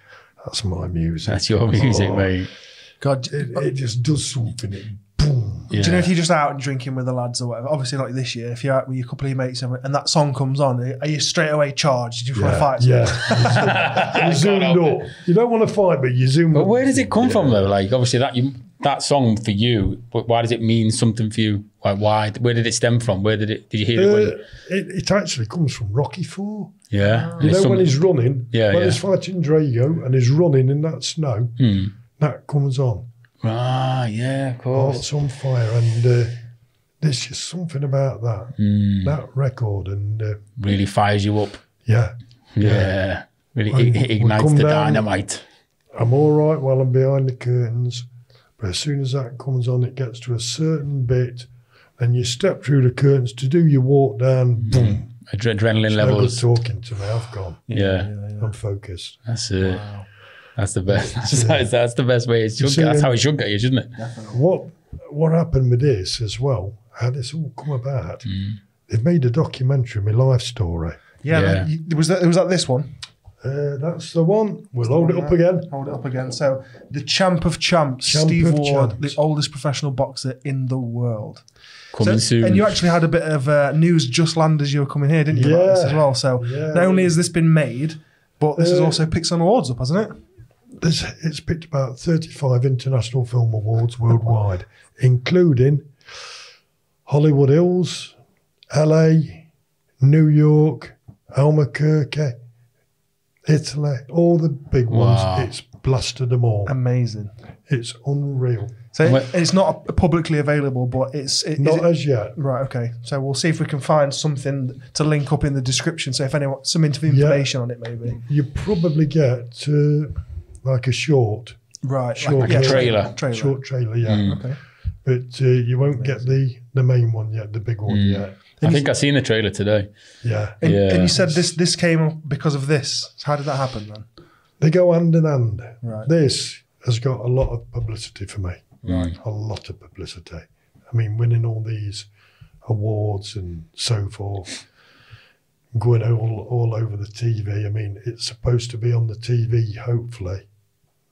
that's my music. That's your music, oh, mate. God, it, it just does something. It, boom. Yeah. Do you know if you're just out and drinking with the lads or whatever? Obviously, like this year, if you're out with your couple of your mates and that song comes on, are you straight away charged? Do you yeah. want to fight? Yeah. You zoomed up. You don't want to fight, but you zoom. But up. Where does it come yeah. from though? Like obviously that you, that song for you. But why does it mean something for you? Like why? Where did it stem from? Where did it? Did you hear uh, it, it? It actually comes from Rocky Four. Yeah, you know some, when he's running, yeah, when yeah. he's fighting Drago and he's running in that snow, mm. that comes on. Ah, yeah, of course. Hearts on fire, and uh, there's just something about that mm. that record, and uh, really fires you up. Yeah, yeah, yeah. really and it ignites the down, dynamite. I'm all right while I'm behind the curtains, but as soon as that comes on, it gets to a certain bit, and you step through the curtains to do your walk down. Mm. Boom. Adrenaline it's levels. No good talking to me. I've gone. Yeah, yeah, yeah. I'm focused. That's it. Wow. That's the best. That's, yeah. that's, that's the best way. It should see, get, that's how it should get you, shouldn't it? Definitely. What What happened with this as well? How this all come about? Mm. They've made a documentary, my life story. Yeah, yeah. Like, was that was that this one? Uh, that's the one. We'll hold it up again. Hold it up again. So the champ of champs, champ Steve of Ward, champs. The oldest professional boxer in the world. Coming so, soon. And you actually had a bit of uh, news just land as you were coming here, didn't you? Yeah. About this as well. So yeah. not only has this been made, but this uh, has also picked some awards up, hasn't it? This, it's picked about thirty-five international film awards worldwide, including Hollywood Hills, L A, New York, Albuquerque, Italy, all the big ones. Wow. It's blasted them all. Amazing. It's unreal. So it, it's not publicly available, but it's... It, not it, as yet. Right, okay. So we'll see if we can find something to link up in the description. So if anyone, some information yeah. on it maybe. You probably get uh, like a short. Right. Short like, yeah, trailer. trailer. Short trailer, yeah. Mm. Okay. But uh, you won't Amazing. get the, the main one yet, the big one mm. yet. And I think I've seen the trailer today. Yeah. And, yeah. and you said this this came up because of this. How did that happen then? They go hand in hand. Right. This has got a lot of publicity for me. right? A lot of publicity. I mean, winning all these awards and so forth, going all, all over the T V. I mean, it's supposed to be on the T V, hopefully,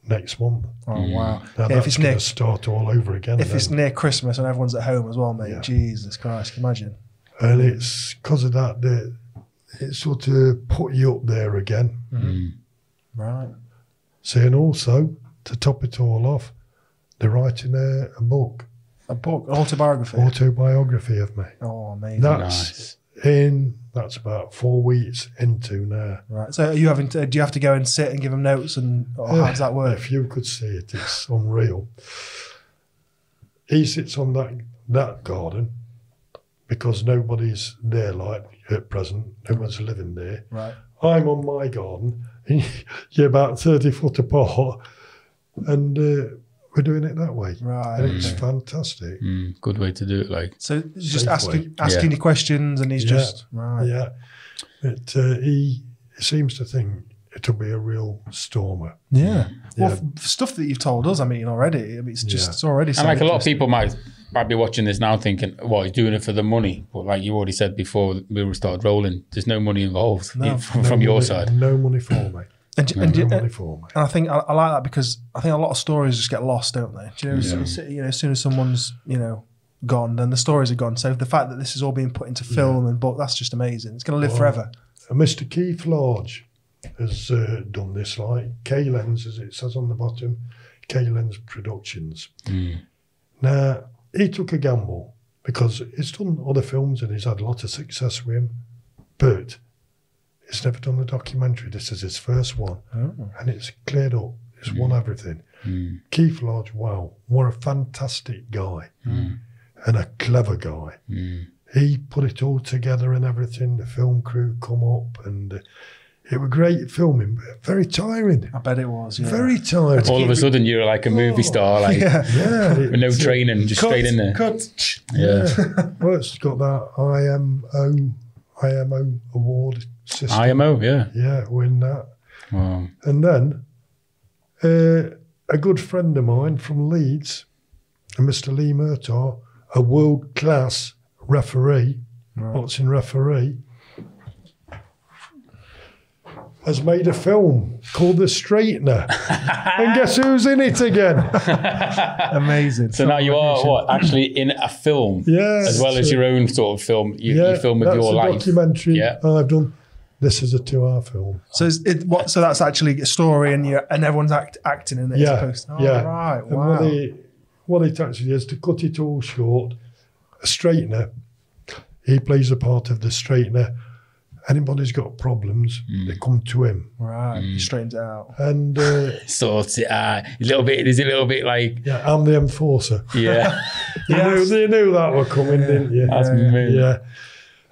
next month. Oh, wow. Now, yeah, that's if it's going to start all over again. If then. It's near Christmas and everyone's at home as well, mate, yeah. Jesus Christ, can you imagine? And it's because of that that it sort of put you up there again. Mm. Right. So, and also, to top it all off, they're writing a, a book. A book, autobiography? Autobiography of me. Oh, amazing. That's nice. in, that's about four weeks into now. Right, so are you having to, do you have to go and sit and give them notes and, or yeah, how does that work? If you could see it, it's unreal. He sits on that, that garden because nobody's there like at present, no one's living there. Right. I'm on my garden, you're about thirty foot apart, and uh, we're doing it that way. Right. And it's mm. fantastic. Mm, good way to do it, like. So he's just asking, asking yeah. you questions and he's yeah. just, right. Yeah. It, uh, he seems to think it'll be a real stormer. Yeah. yeah. Well, stuff that you've told us, I mean, already, I mean, it's just, yeah. it's already. And like a lot of people might, might be watching this now thinking, well, he's doing it for the money. But like you already said before we started rolling, there's no money involved no, from, no from your money, side. No money for me. And, no, and, no and, and I think I, I like that because I think a lot of stories just get lost, don't they? Do you know, yeah. as, you know, as soon as someone's you know gone, then the stories are gone. So the fact that this is all being put into film yeah. and book, that's just amazing. It's going to live well, forever. Uh, Mister Keith Lodge has uh, done this, like K-Lens, as it says on the bottom, K-Lens Productions. Mm. Now, he took a gamble because he's done other films and he's had a lot of success with him, but he's never done a documentary. This is his first one. Oh. And it's cleared up. It's mm. won everything. Mm. Keith Lodge, wow, what a fantastic guy mm. and a clever guy. Mm. He put it all together and everything. The film crew come up and uh, it was great filming, but very tiring. I bet it was, yeah. Very tiring. All of a sudden, you're like a movie oh, star, like, yeah. yeah. with no training, just cut, straight in there. Cut. Yeah. yeah. Well, it's got that I M O, I M O award system. I M O, yeah. Yeah, win that. Wow. And then uh, a good friend of mine from Leeds, Mister Lee Murtaugh, a world-class referee, right. boxing referee, has made a film called The Straightener. And guess who's in it again? Amazing. So, so now you are, what, actually in a film? Yes. As well as your own sort of film. You, yeah, you film with your life. That's a documentary yeah. I've done. This is a two-hour film. So is it, what, so that's actually a story and you're, and everyone's act, acting in it. Yeah, supposed to, oh, yeah. Right, wow. And what, he, what it actually is, to cut it all short, a straightener, he plays the part of the straightener. Anybody's got problems, mm. they come to him. Right, mm. he straightens it out. And uh, sorts it out. A little bit, is it a little bit like. Yeah, I'm the enforcer. Yeah. you, yes. knew, you knew that were coming, yeah. didn't you? That's yeah. me. Yeah.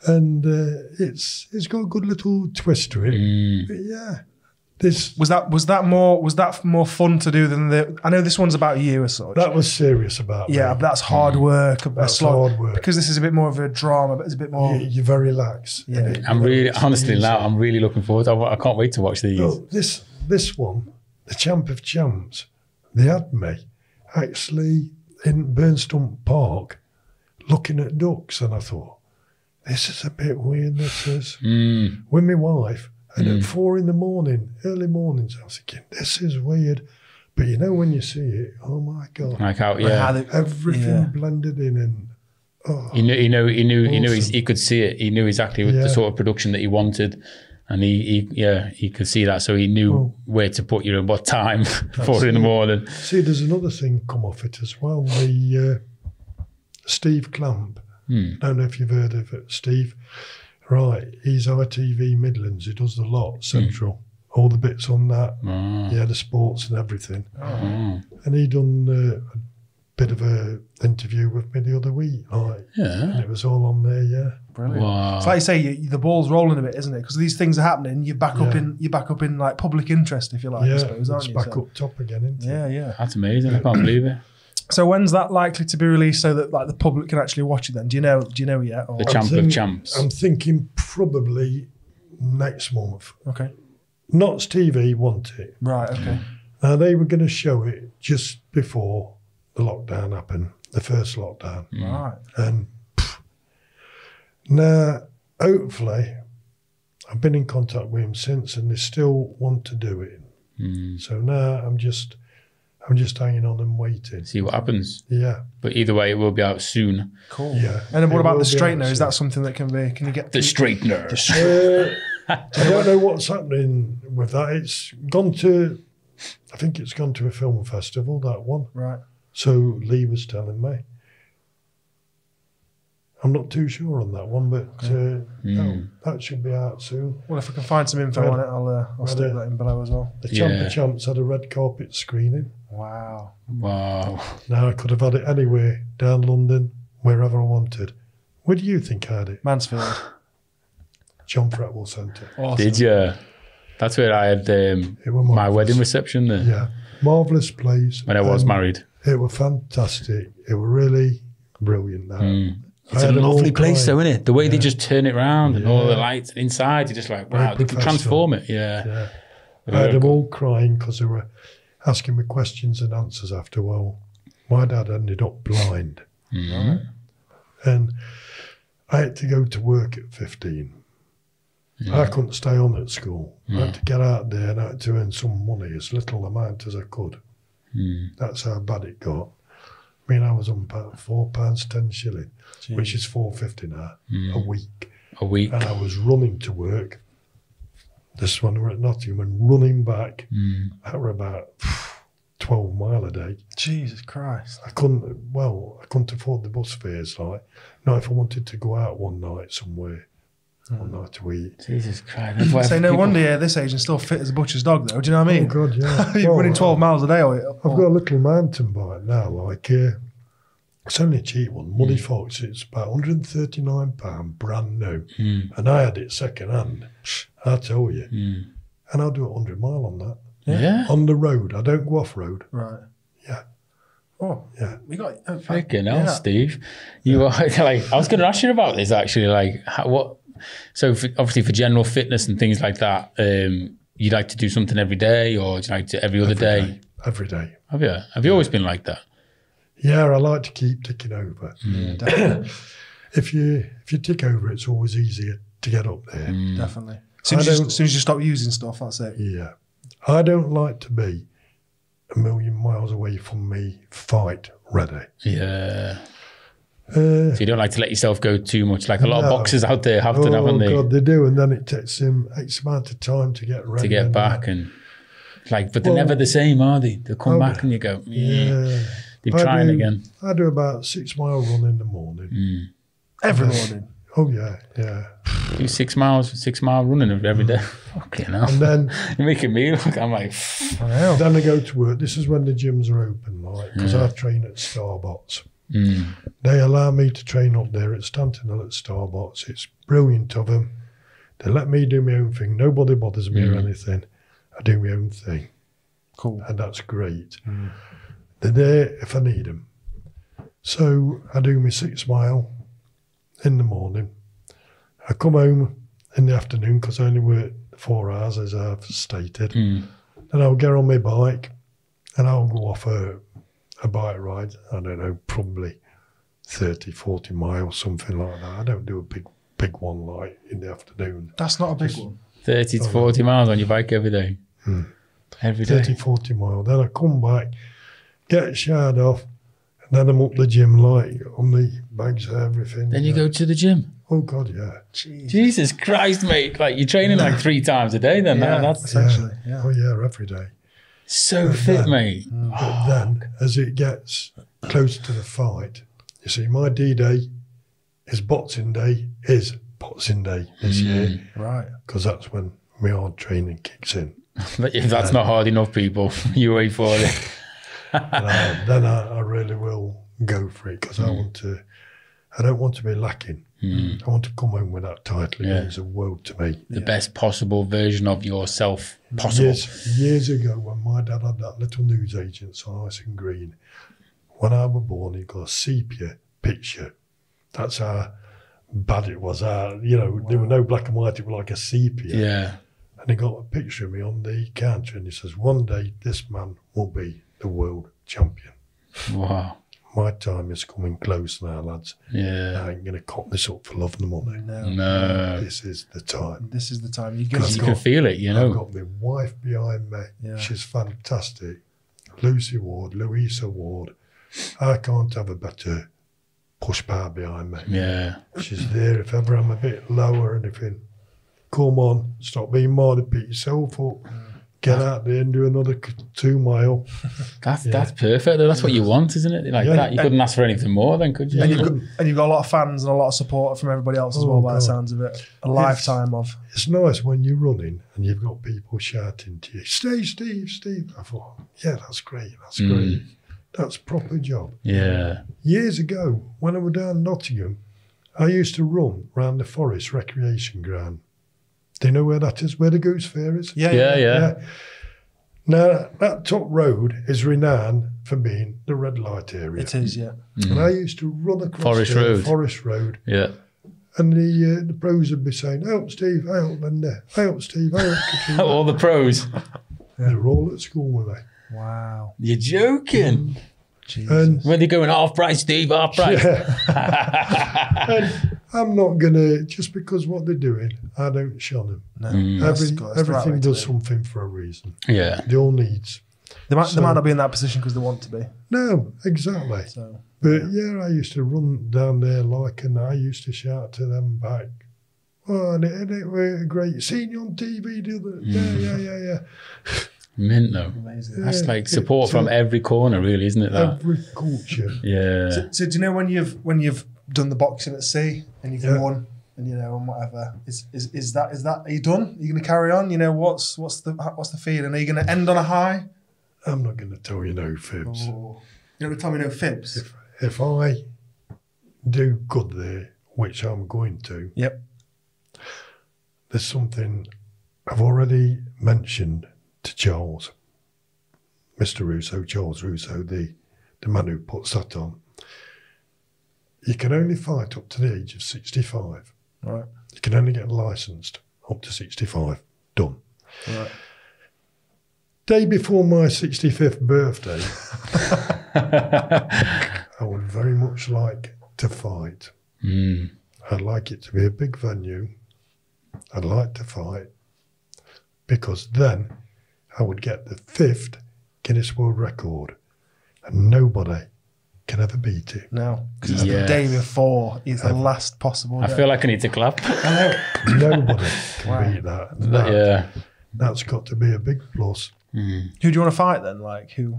And uh, it's it's got a good little twist to it. Mm. But yeah. This was that was that more was that more fun to do than the? I know this one's about you as such. That was serious about. Yeah, me. That's hard work. That's hard work because this is a bit more of a drama, but it's a bit more. You, you're very lax. Yeah, it, I'm really relax. honestly now. I'm really looking forward. I, I can't wait to watch these. Well, this this one, the Champ of Champs, they had me actually in Burnstump Park looking at ducks, and I thought this is a bit weird. This is mm. with my wife. And mm. at four in the morning, early mornings, I was thinking, this is weird. But you know when you see it, oh my God. Like how, yeah. Like everything yeah. blended in and, oh. He knew, he knew, he knew, awesome. he, knew he could see it. He knew exactly yeah. the sort of production that he wanted. And he, he yeah, he could see that. So he knew well, where to put you and what time, four in the morning. See, there's another thing come off it as well. The uh, Steve Clamp. Hmm. I don't know if you've heard of it, Steve. Right, he's I T V Midlands. He does the lot, Central. Mm. All the bits on that. Ah. Yeah, the sports and everything. Ah. And he done uh, a bit of a interview with me the other week. Like, yeah. And it was all on there, yeah. Brilliant. Wow. It's like you say, you, the ball's rolling a bit, isn't it? Because these things are happening, you're back, yeah. up in, you're back up in like public interest, if you like, yeah, I suppose, aren't you? It's back so. up top again, isn't yeah, it? Yeah, yeah. That's amazing. I can't believe it. So when's that likely to be released so that like the public can actually watch it then? Do you know do you know yet? Or? The Champ think, of Champs. I'm thinking probably next month. Okay. Notts T V want it. Right, okay. Now they were going to show it just before the lockdown happened, the first lockdown. Right. And pff, now, hopefully, I've been in contact with him since, and they still want to do it. Mm. So now I'm just, I'm just hanging on and waiting. See what happens. Yeah. But either way, it will be out soon. Cool. Yeah. And then what about the straightener? Is that something that can be? Can you get the straightener? The straightener. Uh, I don't know what's happening with that. It's gone to, I think it's gone to a film festival, that one. Right. So Lee was telling me. I'm not too sure on that one, but okay. uh, mm. no, that should be out soon. Well, if I can find some info had, on it, I'll, uh, I'll stick a, that in below as well. The Champ yeah. of Champs had a red carpet screening. Wow. Wow. Now I could have had it anywhere, down London, wherever I wanted. Where do you think I had it? Mansfield. John Fretwell Centre. Awesome. Did you? That's where I had um, my wedding reception there. Yeah. Marvellous place. When I was um, married. It was fantastic. It was really brilliant. Now. Mm. It's a lovely place though, isn't it? The way yeah. they just turn it round and yeah. all the lights inside, you're just like, wow, they can transform it. Yeah. yeah. I had them all crying because they were asking me questions and answers after, well, my dad ended up blind. Mm-hmm. And I had to go to work at fifteen. Yeah. I couldn't stay on at school. Yeah. I had to get out there and I had to earn some money, as little amount as I could. Mm. That's how bad it got. I mean, I was on four pounds ten shilling, Jeez. Which is four fifty now, mm. a week. A week. And I was running to work. This one, we were at Nottingham, and running back, mm. that were about twelve mile a day. Jesus Christ. I couldn't, well, I couldn't afford the bus fares, like. Not if I wanted to go out one night somewhere, mm. one night to eat. Jesus Christ. Say so no people... wonder you're yeah, at this age and still fit as a butcher's dog, though. Do you know what I mean? Oh, God, yeah. You're well, running twelve miles a day. Or, or... I've got a little mountain bike now, like, uh, it's only a cheap one, Muddy mm. Fox. It's about one hundred and thirty-nine pounds, brand new. Mm. And I had it second hand, I tell you. Mm. And I'll do a hundred mile on that. Yeah. yeah. On the road. I don't go off road. Right. Yeah. Oh, yeah. We got uh, Freaking I, hell, yeah. Steve. You yeah. are, like, I was going to ask you about this actually. Like, how, what? So, for, obviously, for general fitness and things like that, um, you'd like to do something every day, or do you like to every other every day? day? Every day. Have you? Have you yeah. always been like that? Yeah, I like to keep ticking over. Mm. if you if you tick over, it's always easier to get up there. Mm. Definitely. As soon as, you, as soon as you stop using stuff, that's it. Yeah. I don't like to be a million miles away from me fight ready. Yeah. Uh, so you don't like to let yourself go too much, like a lot no. of boxers out there have oh, to, haven't they? Oh, God, they do, and then it takes them X amount of time to get ready. To get and back and, like, but well, they're never the same, are they? They'll come oh, back and you go, yeah. yeah. They're trying do, again. I do about six mile run in the morning. Mm. Every then, morning? Oh, yeah, yeah. Do six miles, six mile running every day. Fucking hell. And then you're making me look, I'm like, hell. Then I go to work. This is when the gyms are open, like, because yeah. I train at Starbucks. Mm. They allow me to train up there at Stanton Hill at Starbucks. It's brilliant of them. They let me do my own thing. Nobody bothers me mm. or anything. I do my own thing. Cool. And that's great. Mm. They're there if I need them. So I do my six mile in the morning. I come home in the afternoon because I only work four hours as I've stated. Mm. Then I'll get on my bike and I'll go off a, a bike ride. I don't know, probably thirty, forty miles, something like that. I don't do a big, big one like in the afternoon. That's not a big Just one. thirty to forty miles on your bike every day. Mm. Every day. thirty, forty mile. Then I come back, get showered off, and then I'm up the gym, like, on the bags and everything. Then you, you know. go to the gym? Oh, God, yeah. Jeez. Jesus Christ, mate. Like, you're training yeah. like three times a day then. Yeah, that's essentially. Yeah. Yeah. Oh, yeah, every day. So and fit, then, mate. But oh. then, as it gets close to the fight, you see, my D-Day is Boxing Day, is Boxing Day this mm. year. Right. Because that's when my hard training kicks in. But if that's and, not hard enough, people, you wait for it. And I, then I, I really will go for it because mm. I want to. I don't want to be lacking. Mm. I want to come home with that title. Yeah. It means the world to me. The yeah. best possible version of yourself possible. Years, years ago, when my dad had that little news agent's on Ice and Green, when I was born, he got a sepia picture. That's how bad it was. How, you know, wow. there were no black and white. It was like a sepia. Yeah. And he got a picture of me on the counter, and he says, "One day, this man will be the world champion." Wow. My time is coming close now, lads. Yeah. I ain't going to cop this up for love and money. No. no. This is the time. This is the time. You can, you got, can feel it, you know. I've got my wife behind me. Yeah. She's fantastic. Lucy Ward, Louisa Ward. I can't have a better push power behind me. Yeah. She's there if ever I'm a bit low or anything. Come on, stop being mad and beat yourself up. Get out there and do another two mile. That's yeah. that's perfect. Though. That's what you want, isn't it? Like yeah. that, you couldn't and, ask for anything more, then, could you? And you've, got, and you've got a lot of fans and a lot of support from everybody else as oh well. By God. The sounds of it, a lifetime of. It's nice when you're running and you've got people shouting to you, "Steve, Steve, Steve." I thought, yeah, that's great. That's mm. great. That's a proper job. Yeah. Years ago, when I was down in Nottingham, I used to run round the forest recreation ground. Do you know where that is? Where the Goose Fair is? Yeah, yeah, yeah. yeah. Now, that top road is renowned for being the red light area. It is, yeah. Mm. And I used to run across Forest there, Road. Forest Road. Yeah. And the uh, the pros would be saying, "Help, Steve, help, Linda, help, Steve, help." All the pros. Yeah. They're all at school with me. Wow. You're joking. Mm. And when they're going half price, Steve, half price. Yeah. And I'm not going to, just because what they're doing, I don't shun them. No, mm. Every, got, everything right does something for a reason. Yeah. They all needs. They might, so, they might not be in that position because they want to be. No, exactly. So, but yeah. yeah, I used to run down there like, and I used to shout to them back, "Oh, and it, it were great. Seen you on T V the other day." Mm. Yeah, yeah, yeah, yeah. Mint though. Amazing. That's yeah, like support it, from so, every corner, really, isn't it? That? Every culture. Yeah. So, so do you know when you've, when you've, done the boxing at sea and you've yeah. won and you know and whatever is is is that is that are you done? Are you going to carry on? You know what's what's the what's the feeling? Are you going to end on a high? I'm not going to tell you no fibs. Oh. You're not going to tell me no fibs. If, if I do good there, which I'm going to. Yep. There's something I've already mentioned to Charles, Mister Russo, Charles Russo, the the man who puts that on. You can only fight up to the age of sixty-five. Right. You can only get licensed up to sixty-five. Done. Right. Day before my sixty-fifth birthday, I would very much like to fight. Mm. I'd like it to be a big venue. I'd like to fight because then I would get the fifth Guinness World Record and nobody can ever beat it. No, because yeah. the day before is um, the last possible day. I feel like I need to clap. Nobody can wow. beat that. that. Yeah, that's got to be a big plus. Mm. Who do you want to fight then? Like who?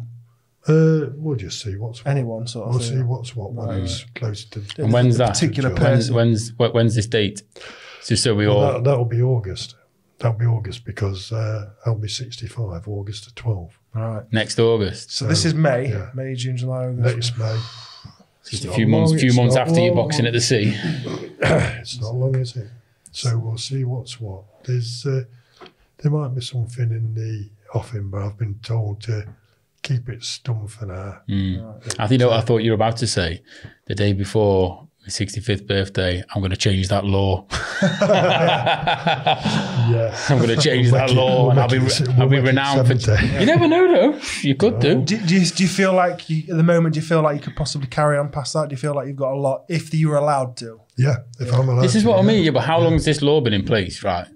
Uh, we'll just see what's what. Anyone sort of. We'll see what's what when right. it's close to. And the, when's the that particular person? When's, when's when's this date? Just so we well, all. That, that'll be August. That'll be August because uh, I'll be sixty-five, August the twelfth. Right. Next August. So, so this is May. Yeah. May, June, July, August. Next May. It's just a few months, long, few months after long, you're boxing long. At the sea. It's not long, is it? So we'll see what's what. There's, uh, there might be something in the offing, but I've been told to keep it stum for now. Mm. Right. I think you know what I thought you were about to say. The day before my sixty-fifth birthday, I'm going to change that law. Yes. I'm going to change we'll that it, law we'll and I'll be, it, we'll I'll be renowned for... Yeah. You never know, though. You could no. do. Do, do, you, do you feel like, you, at the moment, do you feel like you could possibly carry on past that? Do you feel like you've got a lot, if you were allowed to? Yeah, if yeah. I'm allowed This is to, what yeah. I mean, yeah, but how yeah. long has this law been in place, right?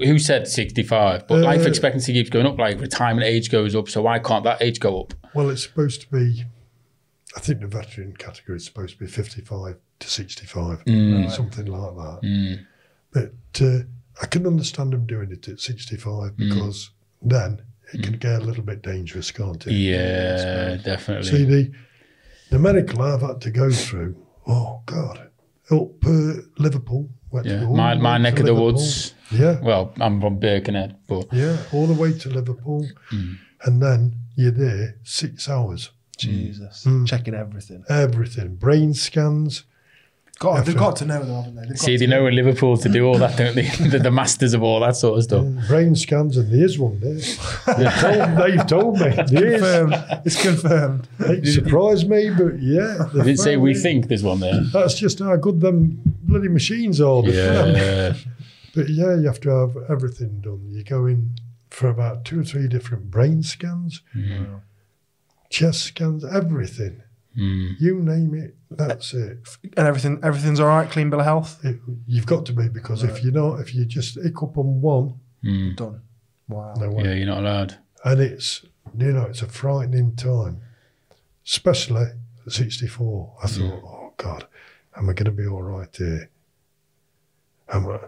Who said sixty-five? But uh, life expectancy keeps going up, like retirement age goes up, so why can't that age go up? Well, it's supposed to be... I think the veteran category is supposed to be fifty-five to sixty-five, mm. something like that. Mm. But uh, I can understand them doing it at sixty-five because mm. then it mm. can get a little bit dangerous, can't it? Yeah, so, definitely. See, the, the medical I've had to go through, oh, God, up uh, Liverpool. Went yeah. to all my my neck of the woods. Yeah. Well, I'm from Birkenhead, but... Yeah, all the way to Liverpool. Mm. And then you're there six hours. Jesus, mm. checking everything. Everything, brain scans. God, they've got to know them, haven't they? They've See, they know in Liverpool to do all that, don't they? They're the masters of all that sort of stuff. Mm, brain scans, and there's one there. They've told me. It's confirmed. It's confirmed. It surprised me, but yeah. They didn't say we think there's one there. That's just how good them bloody machines are. Yeah. But yeah, you have to have everything done. You go in for about two or three different brain scans. Mm. chest scans, everything. Mm. You name it, that's it. And everything, everything's all right, clean bill of health? It, you've got to be, because right. if you're not, if you just ick up on one, mm. you're done. Wow. No way. Yeah, you're not allowed. And it's, you know, it's a frightening time, especially at sixty-four. I thought, mm. oh, God, am I going to be all right here? Am I,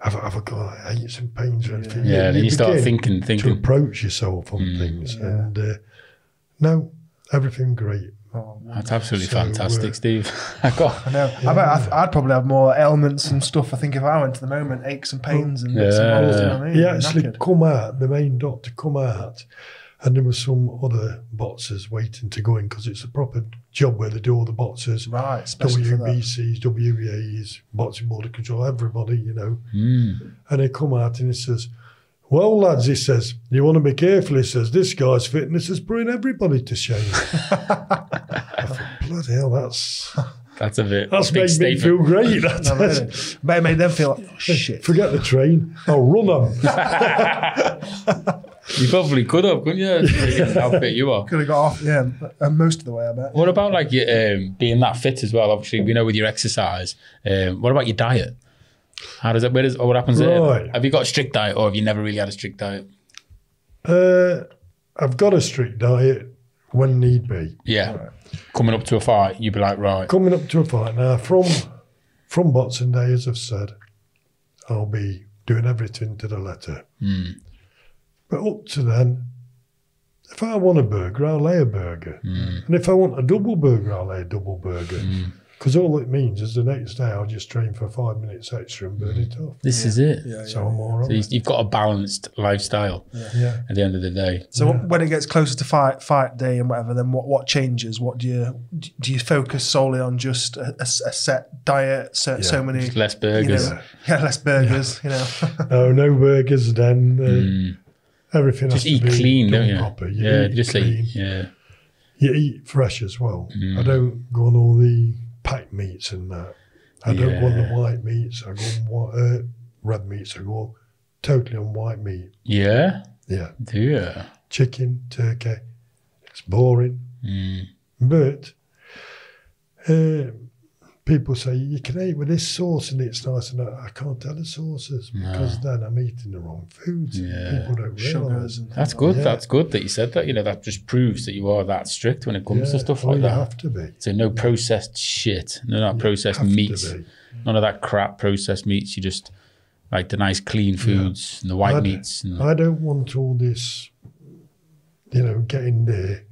have, I, have I got aches and pains or anything? Yeah, yeah, you, then you start thinking, thinking. To approach yourself on mm. things. Yeah. And uh, no, everything great. Oh, that's absolutely so fantastic, uh, Steve. I got. I know. Yeah. I bet I'd, I'd probably have more ailments and stuff. I think if I went to the moment, aches and pains and bits and bobs. You know what I mean? He actually knackered. Come out. The main doctor come out, and there were some other boxers waiting to go in, because it's a proper job where they do all the boxers, right? W B Cs, W B As, Boxing Board of Control, everybody, you know. Mm. And they come out and he says, "Well, lads," he says, "you want to be careful," he says, "this guy's fitness is putting everybody to shame." I thought, bloody hell, that's... That's a bit... That's made statement. Me feel great. That's, no, really. But it made them feel like, oh, shit. Forget the train, I'll run them. You probably could have, couldn't you? How fit you are. Could have got off, yeah, most of the way, I bet. What about, like, um, being that fit as well? Obviously, we know with your exercise. Um, what about your diet? How does that, where does, or what happens right. there? Have you got a strict diet, or have you never really had a strict diet? Uh, I've got a strict diet when need be. Yeah. Right. Coming up to a fight, you'd be like, right. Coming up to a fight. Now, from, from Boxing Day, as I've said, I'll be doing everything to the letter. Mm. But up to then, if I want a burger, I'll lay a burger. Mm. And if I want a double burger, I'll lay a double burger. Mm. Because all it means is the next day I'll just train for five minutes extra and burn it off. This yeah. is it. Yeah, so yeah, I'm all right. So you've got a balanced lifestyle yeah. Yeah. at the end of the day. So yeah. when it gets closer to fight fight day and whatever, then what, what changes? What do you do? You focus solely on just a, a, a set diet? So, yeah. so many just less burgers. You know, yeah, less burgers. Yeah. You know, no, no burgers. Then uh, mm. everything just has eat to be clean, don't you? Proper. You yeah, eat just clean. Like, yeah. You eat fresh as well. Mm. I don't go on all the packed meats and that. I yeah. don't want the white meats. I go on white, uh, red meats. I go totally on white meat. Yeah? Yeah. Do you? Chicken, turkey. It's boring. Mm. But uh, people say, you can eat with this sauce and it's nice. And I, I can't tell the sauces no. because then I'm eating the wrong foods. Yeah. People don't realise. That's good. Yeah. That's good that you said that. You know, that just proves that you are that strict when it comes yeah. to stuff well, like you that. You have to be. So no yeah. processed shit. No, not you processed meats. None of that crap processed meats. You just like the nice clean foods yeah. and the white I meats. And I don't want all this, you know, getting there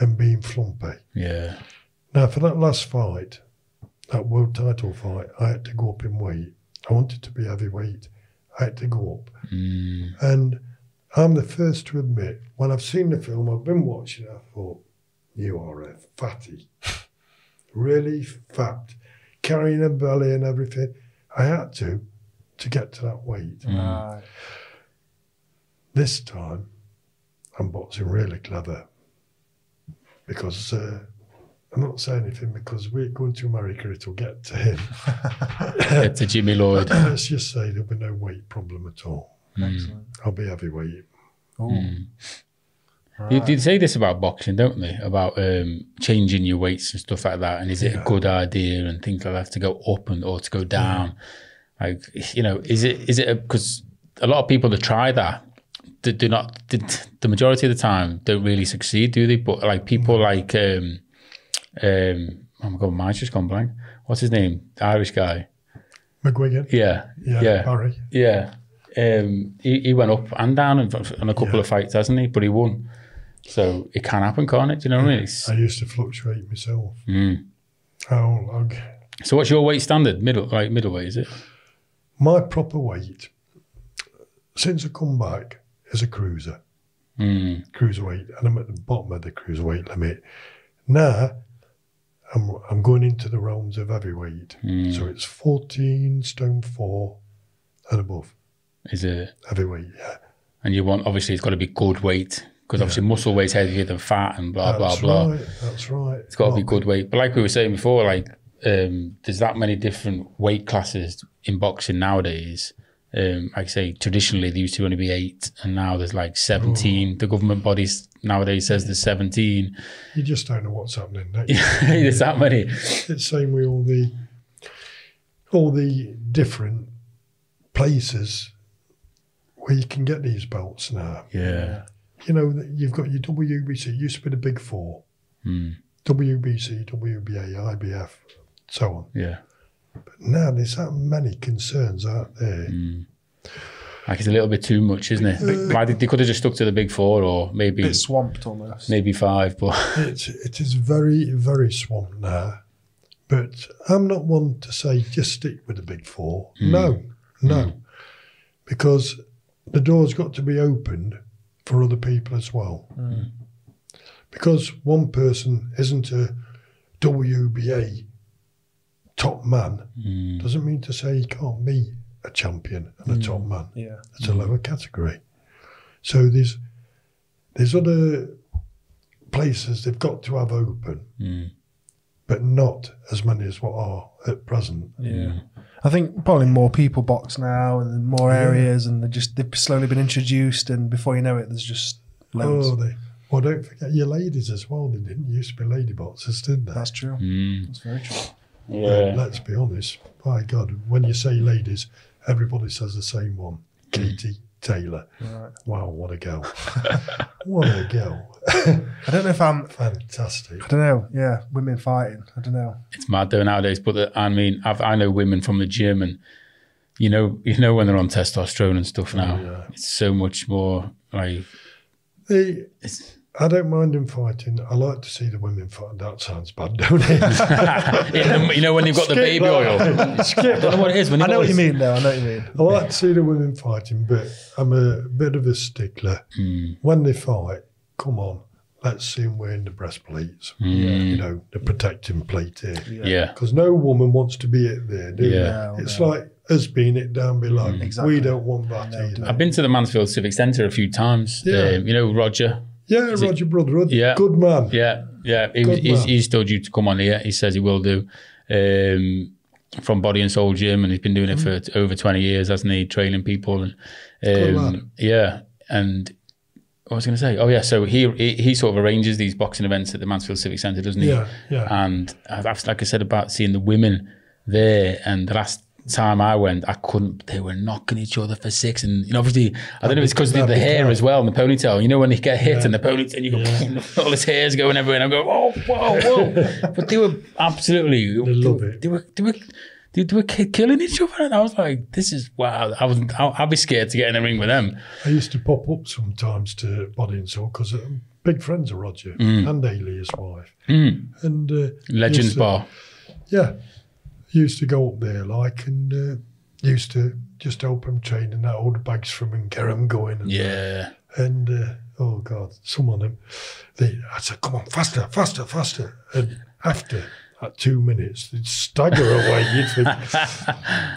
and being flumpy. Yeah. Now, for that last fight, that world title fight, I had to go up in weight. I wanted to be heavyweight. I had to go up. Mm. And I'm the first to admit, when I've seen the film, I've been watching it, I thought, you are a fatty. Really fat. Carrying a belly and everything. I had to, to get to that weight. Mm. This time, I'm boxing really clever. Because... Uh, I'm not saying anything, because we're going to America, it'll get to him. Get to Jimmy Lloyd. Let's just say there'll be no weight problem at all. Mm. I'll be heavyweight. Mm. Right. They say this about boxing, don't they? About um, changing your weights and stuff like that. And is it yeah. a good idea and things like that, to go up and or to go down? Yeah. Like, you know, is it, is it, because a, a lot of people that try that, they do not, they, the majority of the time don't really succeed, do they? But like people mm. like, um, Um, oh my God, mine's just gone blank. What's his name? The Irish guy. McGuigan. Yeah. Yeah. Yeah. Barry. Yeah. Um, he, he went up and down in, in a couple yeah. of fights, hasn't he? But he won. So it can happen, can't it? Do you know yeah. what I mean? It's... I used to fluctuate myself. Mm. How long? So what's your weight standard? Middle, like middleweight, is it? My proper weight, since I come back, is a cruiser. Mm. Cruiserweight. And I'm at the bottom of the cruiserweight limit. Now, I'm, I'm going into the realms of heavyweight. Mm. So it's fourteen stone four and above. Is it? Heavyweight, yeah. And you want, obviously, it's got to be good weight, because yeah. obviously muscle weight's heavier than fat and blah, that's blah, blah. That's right, that's right. It's got to be good weight. But like we were saying before, like um, there's that many different weight classes in boxing nowadays. Um, like I say, traditionally there used to only be eight, and now there's like seventeen. Ooh. The government bodies nowadays says there's seventeen. You just don't know what's happening next. There's that many. It's the same with all the all the different places where you can get these belts now. Yeah. You know, you've got your W B C, it used to be the big four. Mm. W B C, W B A, I B F, so on. Yeah. But now there's that many concerns out there. Mm. Like it's a little bit too much, isn't it? Uh, like they could have just stuck to the big four, or maybe... A bit swamped almost. Maybe five, but... It, it is very, very swamped now. But I'm not one to say just stick with the big four. Mm. No, no. Mm. Because the door's got to be opened for other people as well. Mm. Because one person isn't a W B A top man, mm. doesn't mean to say he can't be a champion and mm. a top man. Yeah. It's mm. a lower category. So there's, there's other places they've got to have open, mm. but not as many as what are at present. Yeah. I think probably more people box now, and more areas, yeah. and they're just, they've slowly been introduced, and before you know it, there's just loads. Oh, they, well, don't forget your ladies as well. They didn't used to be lady boxers, did they? That's true. Mm. That's very true. Yeah. Uh, let's be honest. My God, when you say ladies, everybody says the same one. Katie Taylor. Right. Wow, what a girl. What a girl. I don't know if I'm... Fantastic. I don't know. Yeah, women fighting. I don't know. It's mad though nowadays, but the, I mean, I've, I know women from the gym, and you know you know when they're on testosterone and stuff now. Oh, yeah. It's so much more like... They, it's, I don't mind them fighting. I like to see the women fighting. That sounds bad, don't it? You know, when they've got Skip the baby oil. Skip I don't know what it is. When I know what you mean, though. I know what you mean. I like to see the women fighting, but I'm a bit of a stickler. Mm. When they fight, come on, let's see them wearing the breastplates. Mm. You know, the protecting plate here. Yeah. Because yeah. no woman wants to be it there, do yeah. they? It's no. like us being it down below. Mm. Exactly. We don't want that no, either. I've been to the Mansfield Civic Centre a few times. Yeah. Uh, you know, Roger... Yeah, Is Roger Brotherhood, yeah, good man. Yeah, yeah, he was, he's, he's still due to come on here. He says he will do, um, from Body and Soul Gym, and he's been doing mm. it for over twenty years, hasn't he, training people. And um, good man. Yeah, and what was I going to say? Oh, yeah, so he, he he sort of arranges these boxing events at the Mansfield Civic Centre, doesn't he? Yeah, yeah. And I've, like I said about seeing the women there, and the last time I went, I couldn't, they were knocking each other for six, and you know, obviously I don't know if it's because of the hair as well, and the ponytail, you know, when they get hit, yeah. and the ponytail, and you go yeah. all this hair's going everywhere, and I'm going, oh, whoa, whoa. But they were absolutely, they, they, love it. they were they were they, they were killing each other, and I was like, this is wow. I was I'd be scared to get in a ring with them. I used to pop up sometimes to Body and Soul, because I'm big friends of Roger mm. and Ali's wife, mm. and uh, Legends to, Bar, yeah. used to go up there like, and uh, used to just help him train, and that all the bags from him, get him going. And, yeah. And, uh, oh God, some of them, they, I said, come on, faster, faster, faster. And after that two minutes, they'd stagger away. You'd think,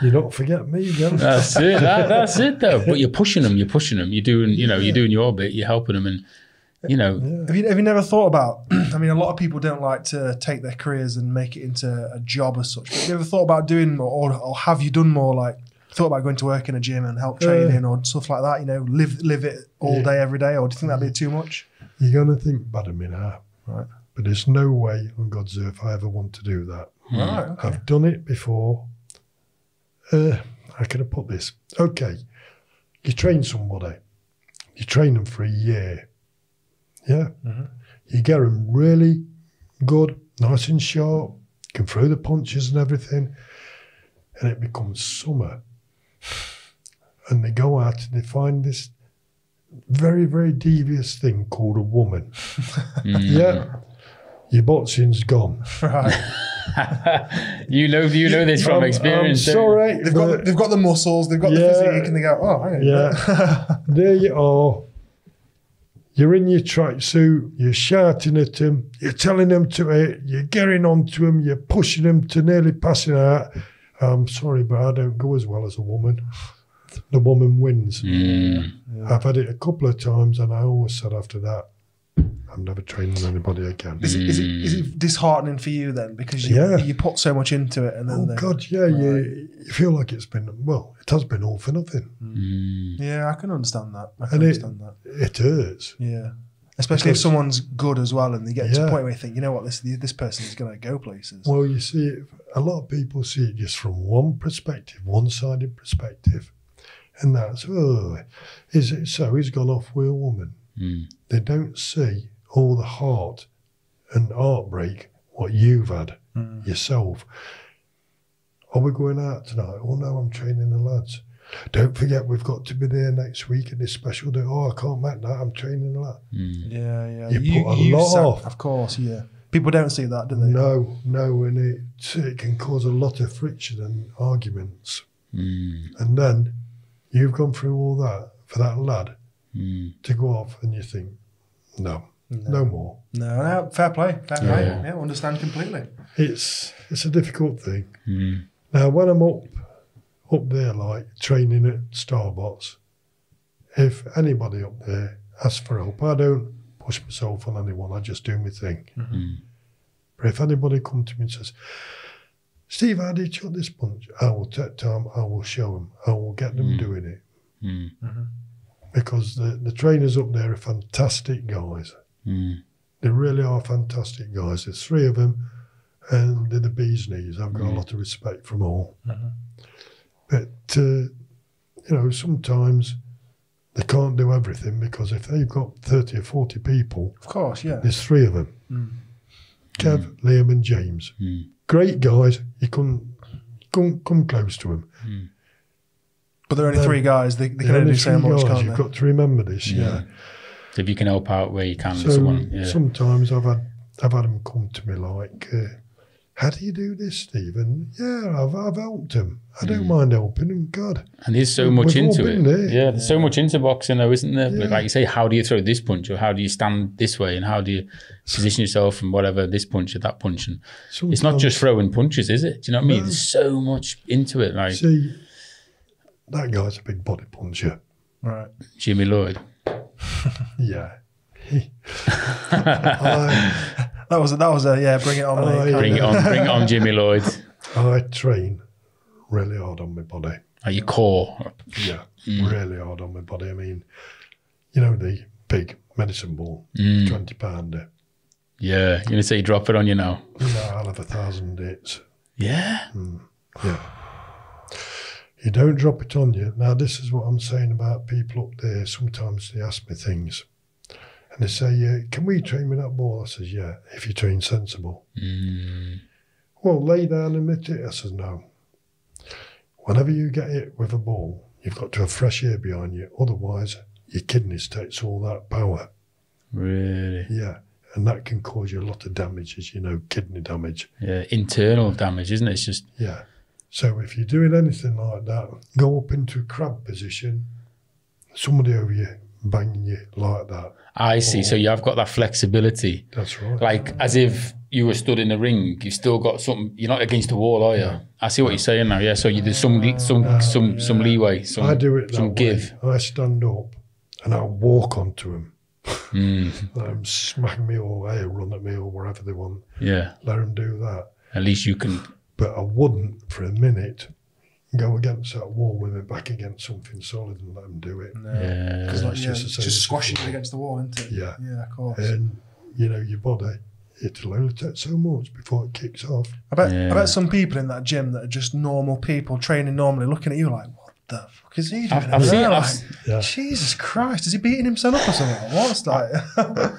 you don't forget me, don't you? That's it, that, that's it though. But you're pushing them, you're pushing them. You're doing, you know, yeah. you're doing your bit, you're helping them, and, you know. Yeah. Have you, have you never thought about, I mean, a lot of people don't like to take their careers and make it into a job as such. But have you ever thought about doing, or, or have you done more, like, thought about going to work in a gym and help training uh, or stuff like that, you know, live live it all yeah. day, every day, or do you think that'd be too much? You're going to think bad of me now, right? But there's no way on God's earth I ever want to do that. Right. Okay. I've done it before. Uh, how can I put this? Okay, you train somebody. You train them for a year. Yeah, mm-hmm. you get them really good, nice and sharp, can throw the punches and everything, and it becomes summer. And they go out and they find this very, very devious thing called a woman. Mm. Yeah, your boxing's gone. Right. You know, you know this from I'm, experience. I'm sorry, they've got the, they've got the muscles, they've got yeah, the physique, and they go, oh, hang on. Yeah, there you are. You're in your tracksuit, you're shouting at them, you're telling them to hit, you're getting on to them, you're pushing them to nearly passing out. I'm sorry, but I don't go as well as a woman. The woman wins. Mm. Yeah. I've had it a couple of times, and I always said after that, I'm never training anybody again. Is it, is it, is it disheartening for you then? Because you, yeah. you put so much into it. And then oh, they, God, yeah. Right. You, you feel like it's been, well, it has been all for nothing. Mm. Yeah, I can understand that. I can and understand it, that. It hurts. Yeah. Especially because if someone's good as well and they get yeah. to a point where you think, you know what, this this person is going to go places. Well, you see, a lot of people see it just from one perspective, one-sided perspective. And that's, oh, is it so? He's gone off with a woman. Mm. They don't see all the heart and heartbreak what you've had mm. yourself. Are we going out tonight? Oh, no, I'm training the lads. Don't forget, we've got to be there next week at this special day. Oh, I can't make that. I'm training that. Mm. Yeah, yeah. You, you put a you lot sack, off. Of course, yeah. People don't see that, do they? No, no. And it, it can cause a lot of friction and arguments. Mm. And then you've gone through all that for that lad mm. to go off and you think, no, no, no more. No, no, fair play. Fair yeah. play. Yeah, understand completely. It's, it's a difficult thing. Mm. Now, when I'm up... up there like training at Starbucks, if anybody up there asks for help, I don't push myself on anyone, I just do my thing. Mm-hmm. But if anybody comes to me and says, Steve, how did you cut this punch? I will take time, I will show them, I will get them mm. doing it. Mm-hmm. Because the, the trainers up there are fantastic guys. Mm. They really are fantastic guys. There's three of them and they're the bee's knees. I've got mm. a lot of respect from all. Mm-hmm. But, uh, you know, sometimes they can't do everything because if they've got thirty or forty people... Of course, yeah. There's three of them. Mm. Kev, mm. Liam and James. Mm. Great guys. You couldn't, couldn't come close to them. Mm. But there are only um, three guys. They, they can only do so much, guys, can't You've they? got to remember this, yeah. yeah. So if you can help out where you can so with someone... Yeah. Sometimes I've had, I've had them come to me like... Uh, how do you do this, Stephen? Yeah, I've, I've helped him. I don't mm. mind helping him, God. And there's so much We've into it. There. Yeah, there's yeah. so much into boxing though, isn't there? Yeah. Like you say, how do you throw this punch or how do you stand this way and how do you position yourself and whatever, this punch or that punch. And Sometimes, it's not just throwing punches, is it? Do you know what I mean? No. There's so much into it. Like, see, that guy's a big body puncher. Right. Jimmy Lloyd. yeah. I, That was a, that was a, yeah, bring it on. I, mate, bring it on, bring it on, Jimmy Lloyd. I train really hard on my body. At your core? Yeah, mm. really hard on my body. I mean, you know, the big medicine ball, mm. twenty pounder. Yeah, you're going to say you drop it on you now? No, I'll have a thousand hits. Yeah? Mm. Yeah. You don't drop it on you. Now, this is what I'm saying about people up there. Sometimes they ask me things. And they say, yeah, can we train with that ball? I says, yeah, if you train sensible. Mm. Well, lay down and hit it. I says, no. Whenever you get hit with a ball, you've got to have fresh air behind you. Otherwise, your kidneys takes all that power. Really? Yeah. And that can cause you a lot of damage, as you know, kidney damage. Yeah, internal damage, isn't it? It's just... Yeah. So if you're doing anything like that, go up into a crab position, somebody over you, banging you like that. I see. Or, so you have got that flexibility. That's right. Like yeah. as if you were stood in the ring, you've still got something. You're not against the wall, are you? Yeah. I see what you're saying now. Yeah. So you, there's some some uh, some yeah. some leeway. Some, I do it. That some way. give. I stand up and I walk onto him. Mm. Let him smack me or hey, run at me or wherever they want. Yeah. Let him do that. At least you can. But I wouldn't for a minute go against that wall with my back against something solid and let them do it. No. Yeah. Because that's yeah, just, it's just squashing it against the wall, isn't it? Yeah. Yeah, of course. And, you know, your body, it'll only take so much before it kicks off. I bet, yeah. I bet some people in that gym that are just normal people training normally looking at you like, what the fuck is he doing? I've, I've seen it. Like, yeah. Jesus Christ, is he beating himself up or something? What's that?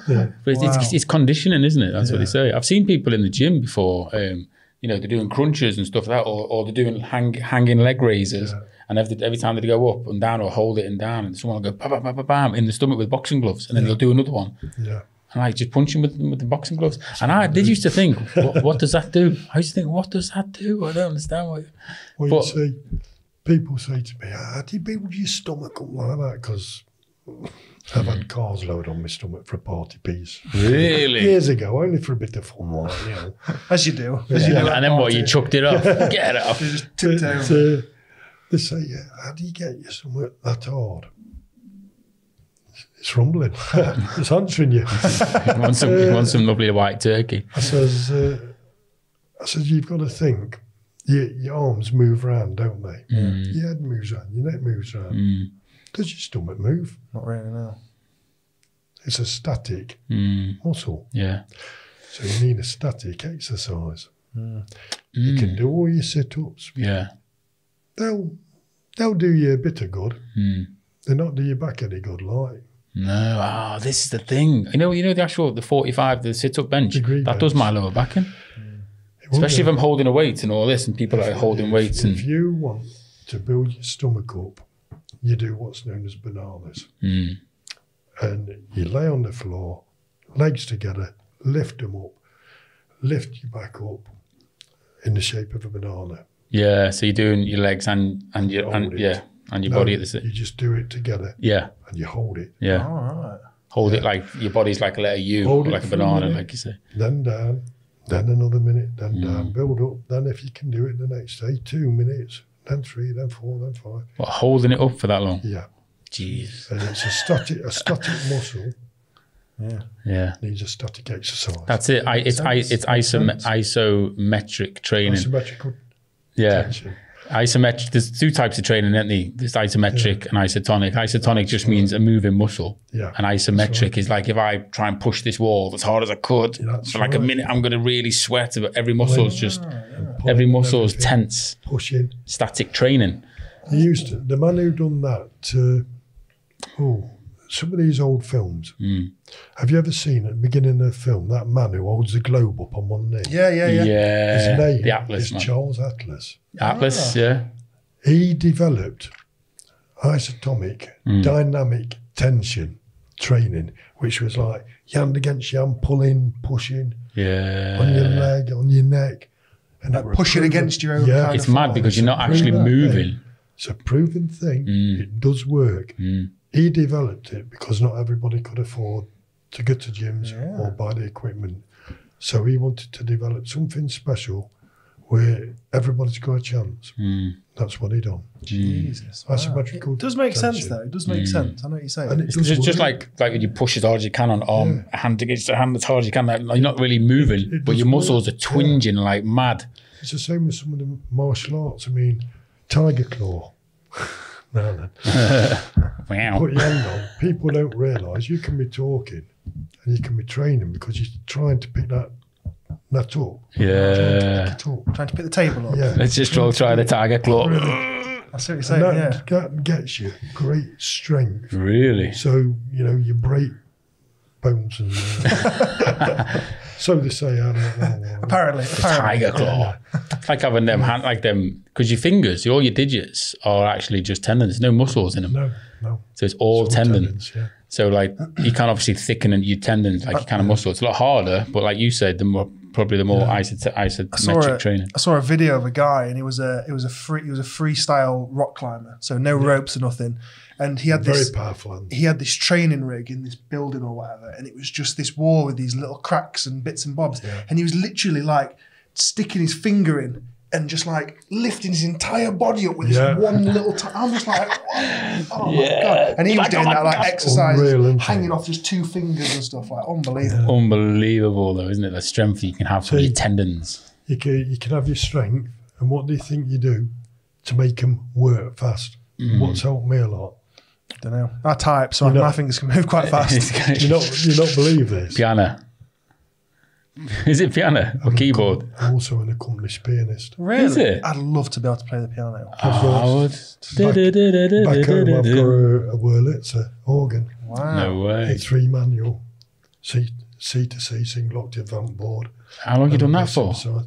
yeah. But wow. it's, it's conditioning, isn't it? That's yeah. what they say. I've seen people in the gym before, um, you know, they're doing crunches and stuff like that, or, or they're doing hang, hanging leg raises. Yeah. And every, every time they go up and down or hold it and down, and someone will go, bam, bam, bam, bam, bam, in the stomach with boxing gloves. And then yeah. they'll do another one. Yeah. And I just punch them with, with the boxing gloves. That's and I did used to think, what, what does that do? I used to think, what does that do? I don't understand. What, well, but, you see, people say to me, how do you build your stomach up like that? Because I've had cars load on my stomach for a party piece. Really? Years ago, only for a bit of fun, like, you know. As you do. As yeah. you do and then what, you chucked it off? Get it off. You just took it down. Uh, they say, yeah, how do you get your stomach that hard? it's rumbling. It's answering you. You want some, you want some lovely white turkey. I says, uh, I says, you've got to think. Your, your arms move around, don't they? Mm. Your head moves around, your neck moves around. Mm. Does your stomach move? Not really, no. It's a static mm. muscle. Yeah. So you need a static exercise. Mm. You can do all your sit-ups. Yeah. They'll, they'll do you a bit of good. Mm. They'll not do your back any good, like. No, ah, oh, this is the thing. You know, you know the actual, the forty-five, the sit-up bench? Degree that bench. Does my lower back in. Especially if I'm holding a weight and all this, and people if, are holding if, weights. If and... you want to build your stomach up, you do what's known as bananas. Mm. And you lay on the floor, legs together, lift them up, lift your back up in the shape of a banana. Yeah, so you're doing your legs and, and your, and, yeah, and your no, body at the same. You just do it together. Yeah. And you hold it. Yeah. All right. Hold yeah. it like your body's like a letter U, hold like a banana, a minute, like you say. Then down. Then another minute, then mm. down, build up. Then if you can do it the next day, two minutes, then three, then four, then five. What, holding it up for that long? Yeah. Jeez. And it's a static, a static muscle. Yeah. Yeah. Needs a static exercise. That's it. I, it's I, it's isom isometric training. Isometrical. Yeah. Tension. Isometric. There's two types of training, aren't there? There's isometric yeah. and isotonic. Isotonic just means a moving muscle. Yeah. And isometric right. is like if I try and push this wall as hard as I could yeah, for like right. a minute, I'm going to really sweat. But every muscle is just yeah. every muscle is tense. Pushing. Static training. I used to, the man who done that. Uh, oh, some of these old films. Mm. Have you ever seen at the beginning of the film that man who holds the globe up on one knee? Yeah, yeah, yeah. yeah. His name the Atlas, is man. Charles Atlas. Atlas, ah. yeah. He developed isotomic mm. dynamic tension training, which was like hand against hand, pulling, pushing, yeah, on your leg, on your neck, and like pushing against your own. Yeah, it's mad because you're not actually moving. It's a proven thing. Mm. It does work. Mm. He developed it because not everybody could afford to go to gyms yeah. or buy the equipment. So he wanted to develop something special where everybody's got a chance. Mm. That's what he done. Jesus. That's wow. It does make tension. sense though. It does make mm. sense. I know what you're saying. And it it's just, just like like when you push as hard as you can on arm, yeah. a hand against a hand as hard as you can. Like, you're not really moving, it, it but your muscles work. are twinging yeah. like mad. It's the same with some of the martial arts. I mean, tiger claw. Now then, wow. Put your hand on. People don't realise you can be talking and you can be training because you're trying to pick that that up. Yeah. Trying to pick it up. Trying to pick the table up. Yeah. Let's just all try the tiger claw. Really. That's what you're saying. And that, yeah. that gets you great strength. Really. So you know you break bones and. Uh, So they say, I don't know. Apparently, the tiger claw. Yeah. It's like having them hand, like them, because your fingers, all your digits are actually just tendons. There's no muscles in them. No, no. So it's all, it's all tendon. tendons. Yeah. So like you can obviously thicken your tendons, like uh, you can of muscle. It's a lot harder, but like you said, the more probably the more yeah. isot isometric a, training. I saw a video of a guy, and he was a it was a free he was a freestyle rock climber, so no yeah. ropes or nothing. And he had Very this powerful. he had this training rig in this building or whatever, and it was just this wall with these little cracks and bits and bobs. Yeah. And he was literally like sticking his finger in and just like lifting his entire body up with yeah. this one little time. I'm just like, oh, oh yeah. my God. And he was like, doing oh that like God. exercises, Unreal, hanging off just two fingers and stuff, like unbelievable. Yeah. Unbelievable though, isn't it? The strength you can have from so your tendons. You can, you can have your strength, and what do you think you do to make them work fast? Mm. What's helped me a lot? I don't know. I type, so I, my fingers can move quite fast. you not, you not believe this. Piano. Is it piano or I'm keyboard? A, I'm also an accomplished pianist. Really? Is it? I'd love to be able to play the piano. Oh, I would. Back, back home, I've got a, a Wurlitzer organ. Wow. No way. A three manual, C, C to C, single octave vamp board. How long have you done that for? So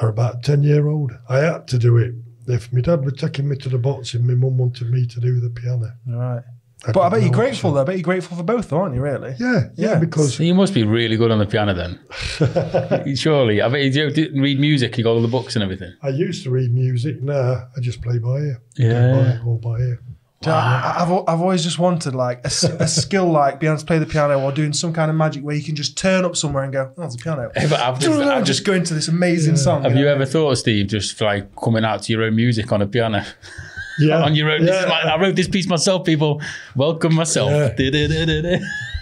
I'm about ten year old. I had to do it. If my dad were taking me to the boxing, my mum wanted me to do the piano. Right. I but I bet you're grateful though. I bet you're grateful for both, aren't you, really? Yeah, yeah, yeah. Because so you must be really good on the piano then. Surely. I bet you didn't read music, you got all the books and everything. I used to read music. Nah, I just play by ear. Yeah. All by ear. Wow. I, I've, I've always just wanted like a, a skill like being able to play the piano or doing some kind of magic where you can just turn up somewhere and go, oh, it's a piano. I've, I've, just, I've, just go into this amazing yeah. song. Have you, know? you ever thought, Steve, just like coming out to your own music on a piano? yeah. on your own. Yeah. This is my, I wrote this piece myself, people. Welcome myself. Yeah.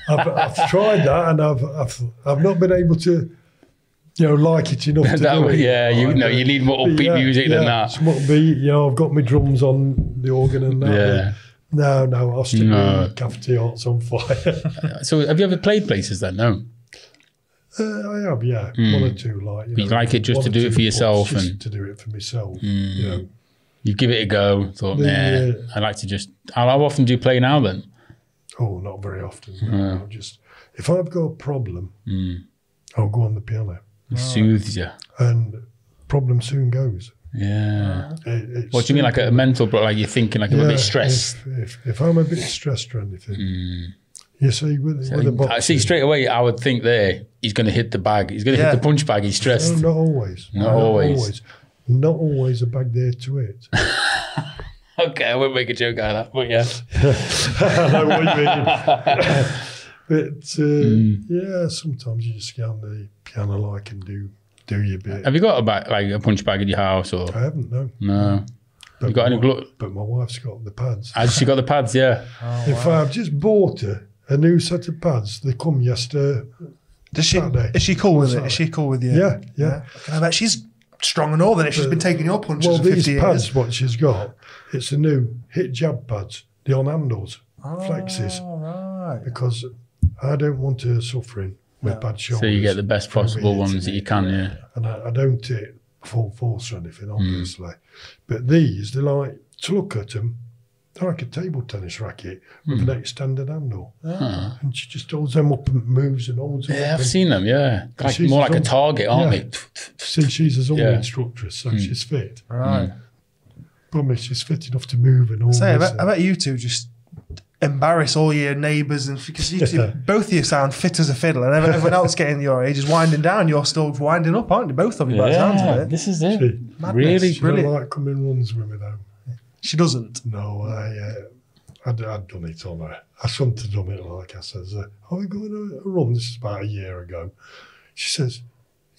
I've, I've tried that, and I've, I've I've not been able to, you know, like it enough to that do it. Yeah, you know, you need more upbeat yeah, music yeah, than that. It's more upbeat. You know, I've got my drums on the organ and that. Yeah. No, no, I'll stick no. with cavity arts on fire. So have you ever played places then? No. Uh, I have, yeah. Mm. One or two, like. You, know, you like it just to do it for yourself? Just and to do it for myself, mm. you know. You give it a go, thought, nah, yeah. I like to just... How often do you play now then? Oh, not very often. No. No. Just, if I've got a problem, mm. I'll go on the piano. It soothes you. And problem soon goes. Yeah. It, what do you mean, like a mental, but like you're thinking, like yeah, a bit stressed? If, if, if I'm a bit stressed or anything, mm. you see, with, so with the boxing, I see straight away, I would think there, he's going to hit the bag. He's going to yeah. hit the punch bag. He's stressed. No, not always. Not, not always. always. Not always a bag there to hit. Okay, I won't make a joke out of that, but yeah. I know what you mean. But uh, mm. yeah, sometimes you just get on the piano like and do. Do your bit. Have you got a bag, like a punch bag at your house? Or I haven't, no. No. But you got my, any glo but my wife's got the pads. Ah, she got the pads, yeah. Oh, in wow. fact, I've just bought her a new set of pads. They come yesterday. Does she, is she cool with it? Is she cool with you? Yeah, yeah. yeah. I bet she's strong and all that if she's been taking your punches well, for fifty years. Well, these pads, what she's got, it's the new hit jab pads. The on handles, oh, flexes. Right. Because I don't want her suffering. With yeah. bad shoulders. So you get the best possible ones that you can, yeah. And I, I don't take full force or anything, obviously. Mm. But these, they're like, to look at them, they're like a table tennis racket with mm. an extended handle. Ah. And she just holds them up and moves and holds them yeah, up. Yeah, I've seen them, yeah. Like, more like a target, aren't yeah. they? See, she's a Zumba yeah. instructress, so mm. she's fit. Right. Problem is, she's fit enough to move and all this. I bet you two just... embarrass all your neighbours and because you two, both of you sound fit as a fiddle, and everyone else getting your age is winding down. You're still winding up, aren't you? Both of you, by the sounds of it. This is it. She, really, she brilliant. Don't like coming runs with me though. She doesn't. No, I, uh, I'd, I'd done it on her. I shouldn't have done it. Like I says, uh, are we going to run? This is about a year ago. She says,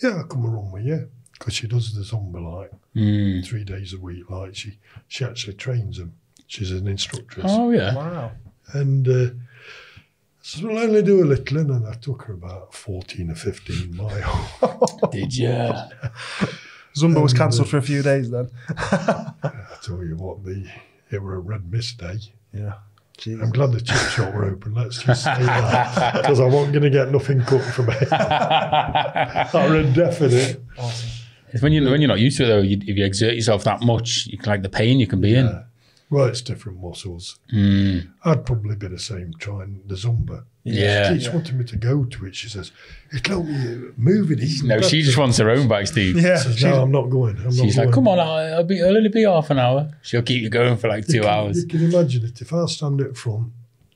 "Yeah, I'll come and run with you," because she does the Zumba like mm. three days a week. Like she, she actually trains them. She's an instructress. Oh yeah! Wow. And uh, so I'll only do a little, and then I took her about fourteen or fifteen miles. Did you? Zumba and was cancelled uh, for a few days then. I tell you what, the it were a red mist day. Yeah. Jeez. I'm glad the chip shop were open. Let's just say that because I wasn't going to get nothing cooked for me. I'm indefinite. Awesome. It's when you when you're not used to it though. You, if you exert yourself that much, you, like the pain you can be yeah. in. Well, it's different muscles. Mm. I'd probably be the same trying the Zumba. Yeah. She keeps yeah. wanting me to go to it. She says, it'll help me move it. Even no, better. She just wants her own bike, Steve. Yeah. She says, no, I'm not going. I'm she's not like, going. Come on, I'll, be, I'll only be half an hour. She'll keep you going for like two you can, hours. You can imagine it. If I stand up front,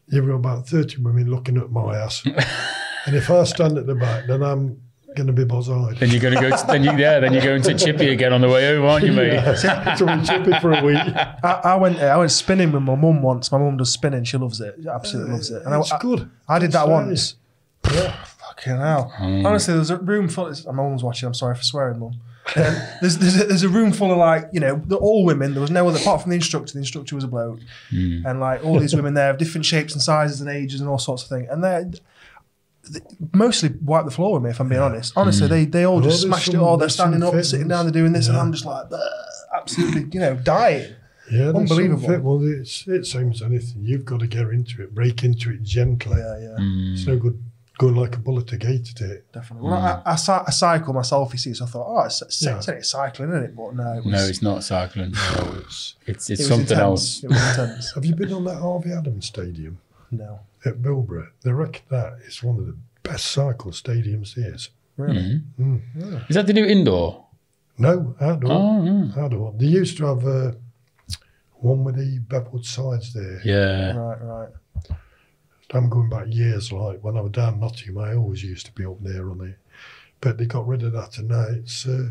you've got about thirty women looking at my ass. And if I stand at the back, then I'm... going to be buzz-eyed. Then you're going to go. To, then you yeah. Then you're going to Chippy again on the way home, aren't you, mate? Yeah. So Chippy for a week. I, I went. I went spinning with my mum once. My mum does spinning. She loves it. She absolutely uh, loves it. And it's I, good. I, I did that once. Yeah. Fucking hell. Mm. Honestly, there's a room full. Of, my mum's watching. I'm sorry for swearing, mum. Um, there's there's a, there's a room full of like you know all women. There was no other apart from the instructor. The instructor was a bloke, mm. and like all these women there of different shapes and sizes and ages and all sorts of things. And they're mostly wipe the floor with me, if I'm being yeah. honest. Honestly, mm. they, they all well, just smashed some, it all. They're standing up, fitness. Sitting down, they're doing this, yeah. and I'm just like, absolutely, you know, dying. Yeah, unbelievable. Fit. Well, it's, it seems anything. You've got to get into it, break into it gently. Yeah, yeah. Mm. It's no good going like a bullet to gate at it. Definitely. Mm. Well, I, I, I cycle myself, you see, so I thought, oh, it's, it's, yeah. it's cycling, isn't it? But no, it was, no, it's not cycling. No, it's it's, it's it something else. It was intense. Have you been on that Harvey Adams Stadium? No. At Bilbra, they reckon that it's one of the best cycle stadiums here. Really? Mm. Mm. Yeah. Is that the new indoor? No, outdoor. Oh, yeah. Outdoor. They used to have uh, one with the beveled sides there. Yeah. Right, right. I'm going back years, like when I was down Nottingham, I always used to be up there on it. But they got rid of that and now it's uh,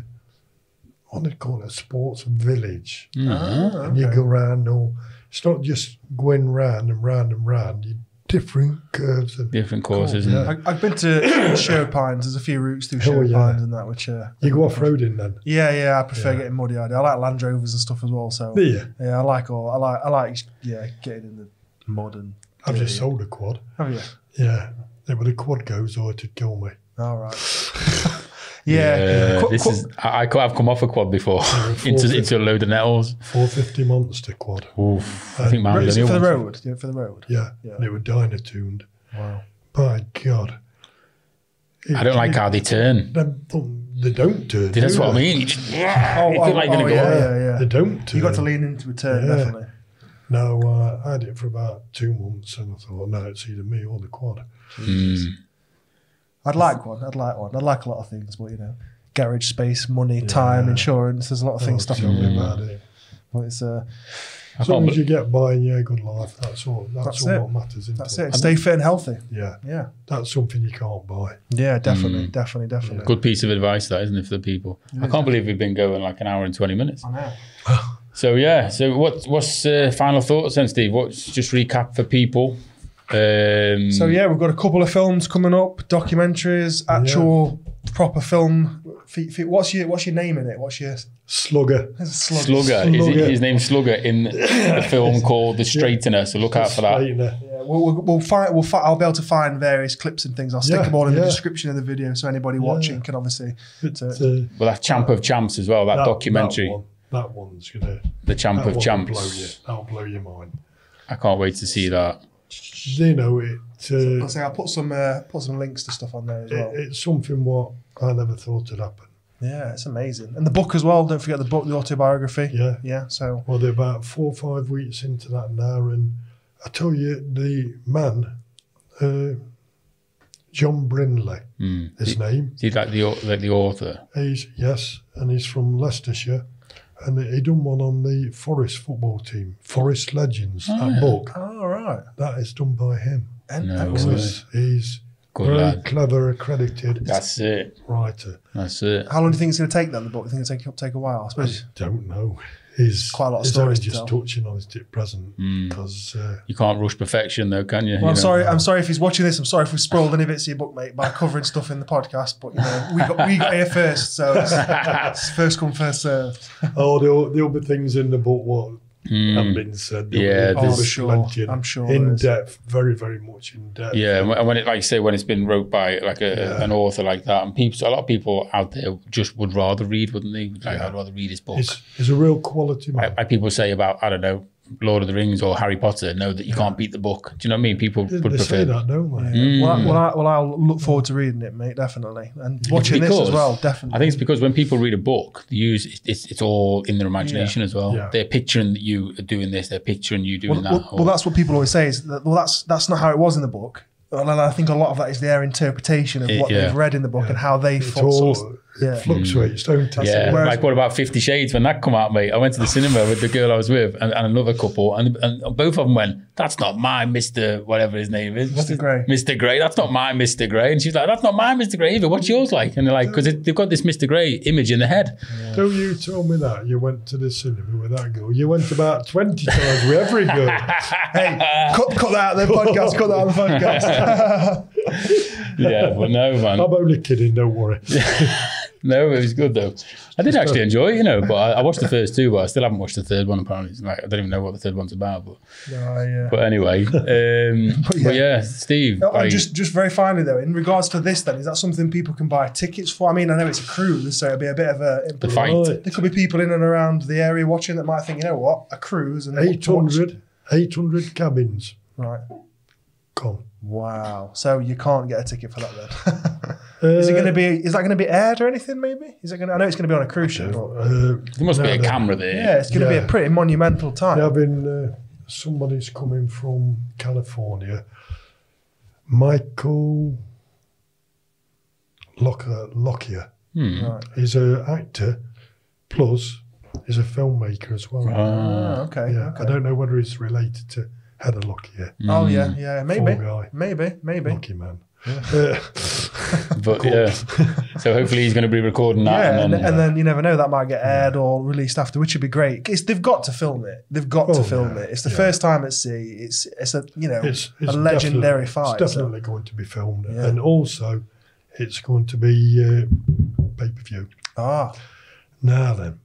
what they call it, a sports village. Mm-hmm. And okay. you go round all, it's not just going round and round and round. You different curves. And different courses. Cool. Yeah. I, I've been to Sherwood Pines. There's a few routes through Sherwood oh, yeah. Pines and that, which... Uh, you go off-roading then? Yeah, yeah. I prefer yeah. getting muddy. I like Land Rovers and stuff as well. So yeah, yeah I like all... I like, I like yeah, getting in the mud and... I've just sold a quad. Have you? Yeah. Then when the quad goes, oh, it'd kill me. All right. Yeah. yeah qu this qu is, I, I've come off a quad before. into, into a load of nettles. four fifty Monster quad. Oof. I think mine was for the road. Yeah, for the road. Yeah. yeah. They were Dynatuned. Wow. My God. It, I don't like it, how they turn. They don't turn. That's do what they? I mean. You just, yeah. Oh, oh, like oh, oh yeah, yeah, yeah. They don't turn. You've got to lean into a turn, yeah. definitely. No, uh, I had it for about two months and I thought, no, it's either me or the quad. Mm. I'd like one, I'd like one. I'd like a lot of things, but you know, garage space, money, yeah. time, insurance, there's a lot of things oh, stopping me about it. But it's, uh, as long as you get by and you have a good life, that's all, that's that's all it. what matters. Isn't that's it, it. Stay fit and healthy. Yeah. Yeah. That's something you can't buy. Yeah, definitely, mm. definitely, definitely. Yeah. Good piece of advice that, isn't it, for the people? Yeah, I can't exactly. believe we've been going like an hour and twenty minutes. I know. So yeah, so what, what's uh, final thoughts then, Steve? What's just recap for people? Um, so yeah, we've got a couple of films coming up, documentaries, actual yeah. proper film. What's your what's your name in it? What's your Slugger? Slugger. Slugger. Slugger. Is it, his name's Slugger in the film called The Straightener. Yeah. So look out for that. Yeah, we'll, we'll, we'll find. We'll find. I'll be able to find various clips and things. I'll stick yeah, them all in yeah. the description of the video, so anybody yeah, watching yeah. can obviously. It, uh, well, that Champ of Champs as well. That, that documentary. That That one's gonna the champ of champs. Blow you, that'll blow your mind. I can't wait to see that. You know it. Uh, I'll say I'll put some uh, put some links to stuff on there as it, well. It's something what I never thought would happen. Yeah, it's amazing. And the book as well. Don't forget the book, the autobiography. Yeah, yeah. So well, they're about four or five weeks into that now, and I tell you, the man, uh, John Brindley, mm. his he, name. He's like the like the author. He's yes, and he's from Leicestershire. And he done one on the Forest football team, Forest Legends, oh, that yeah. book. Oh, right. That is done by him. And no he's, he's very lad. clever, accredited That's it. writer. That's it. How long do you think it's going to take then, the book? Do you think it'll take, take a while, I suppose? I don't know. He's quite a lot of stories to just tell. touching on his present because mm. uh, you can't rush perfection though, can you? Well, you I'm sorry. Know. I'm sorry if he's watching this. I'm sorry if we spoiled any bits of your book, mate, by covering stuff in the podcast. But you know, we got we got here first, so it's, it's first come, first served. Oh, there'll, there'll be things in the book what mm. haven't been said. Yeah, be, oh, sure. I'm sure in depth, very, very much in depth. Yeah, and when it, like you say, when it's been wrote by like a, yeah. an author like that, and people, a lot of people out there just would rather read, wouldn't they? Like, yeah. I'd rather read his book. It's, it's a real quality. Man. Like, like people say about, I don't know, Lord of the Rings or Harry Potter, know that you yeah. can't beat the book. Do you know what I mean? People they, would they prefer say that, don't they? Mm. Well, I, well, I, well, I'll look forward to reading it, mate, definitely, and watching because, this as well, definitely. I think it's because when people read a book, they use it's, it's all in their imagination yeah. as well. Yeah. They're picturing that you are doing this, they're picturing you doing well, that. Well, or, well, that's what people always say is that, well, that's that's not how it was in the book, and I think a lot of that is their interpretation of it, what yeah. they've read in the book yeah. and how they thought. Yeah. It fluctuates, don't it? Yeah, like what about Fifty Shades when that come out, mate? I went to the cinema with the girl I was with and, and another couple, and, and both of them went, "That's not my Mister whatever his name is, Mister Grey." Mister Grey, that's not my Mister Grey, and she's like, "That's not my Mister Grey either. What's yours like?" And they're like, because they've got this Mister Grey image in their head. Yeah. Don't you tell me that you went to the cinema with that girl? You went about twenty times with every girl. Hey, cut, cut that out of the podcast. Cut that out of the podcast. Yeah, but no, man. I'm only kidding. Don't worry. No, it was good though. I did actually enjoy it, you know, but I, I watched the first two, but I still haven't watched the third one apparently. It's like, I don't even know what the third one's about, but no, yeah. but anyway, um, but, yeah. but yeah, Steve. No, I, just just very finally though, in regards to this then, is that something people can buy tickets for? I mean, I know it's a cruise, so it'll be a bit of a... The fight. There could be people in and around the area watching that might think, you know what, a cruise and... eight hundred, eight hundred cabins. Right. Come. Wow. So you can't get a ticket for that then? Is it going to be? Is that going to be aired or anything? Maybe is it going? To, I know it's going to be on a cruise ship. Uh, there must no, be a camera there. Yeah, it's going yeah. to be a pretty monumental time. I've been uh, somebody's coming from California, Michael Lockyer. Lockyer. Hmm. Right. He's an actor, plus he's a filmmaker as well. Ah, okay, yeah. okay. I don't know whether he's related to Heather Lockyer. Mm. Oh yeah, yeah, maybe, maybe, maybe. Lucky man. Yeah. Uh, but yeah, So hopefully he's going to be recording that. Yeah, and then, and then you never know, that might get aired or released after, which would be great. It's, they've got to film it. They've got oh, to film yeah, it. It's the yeah. first time at sea. It's it's a you know it's, it's a legendary fight. It's definitely so. going to be filmed, yeah. and also it's going to be uh, pay per view. Ah, now then,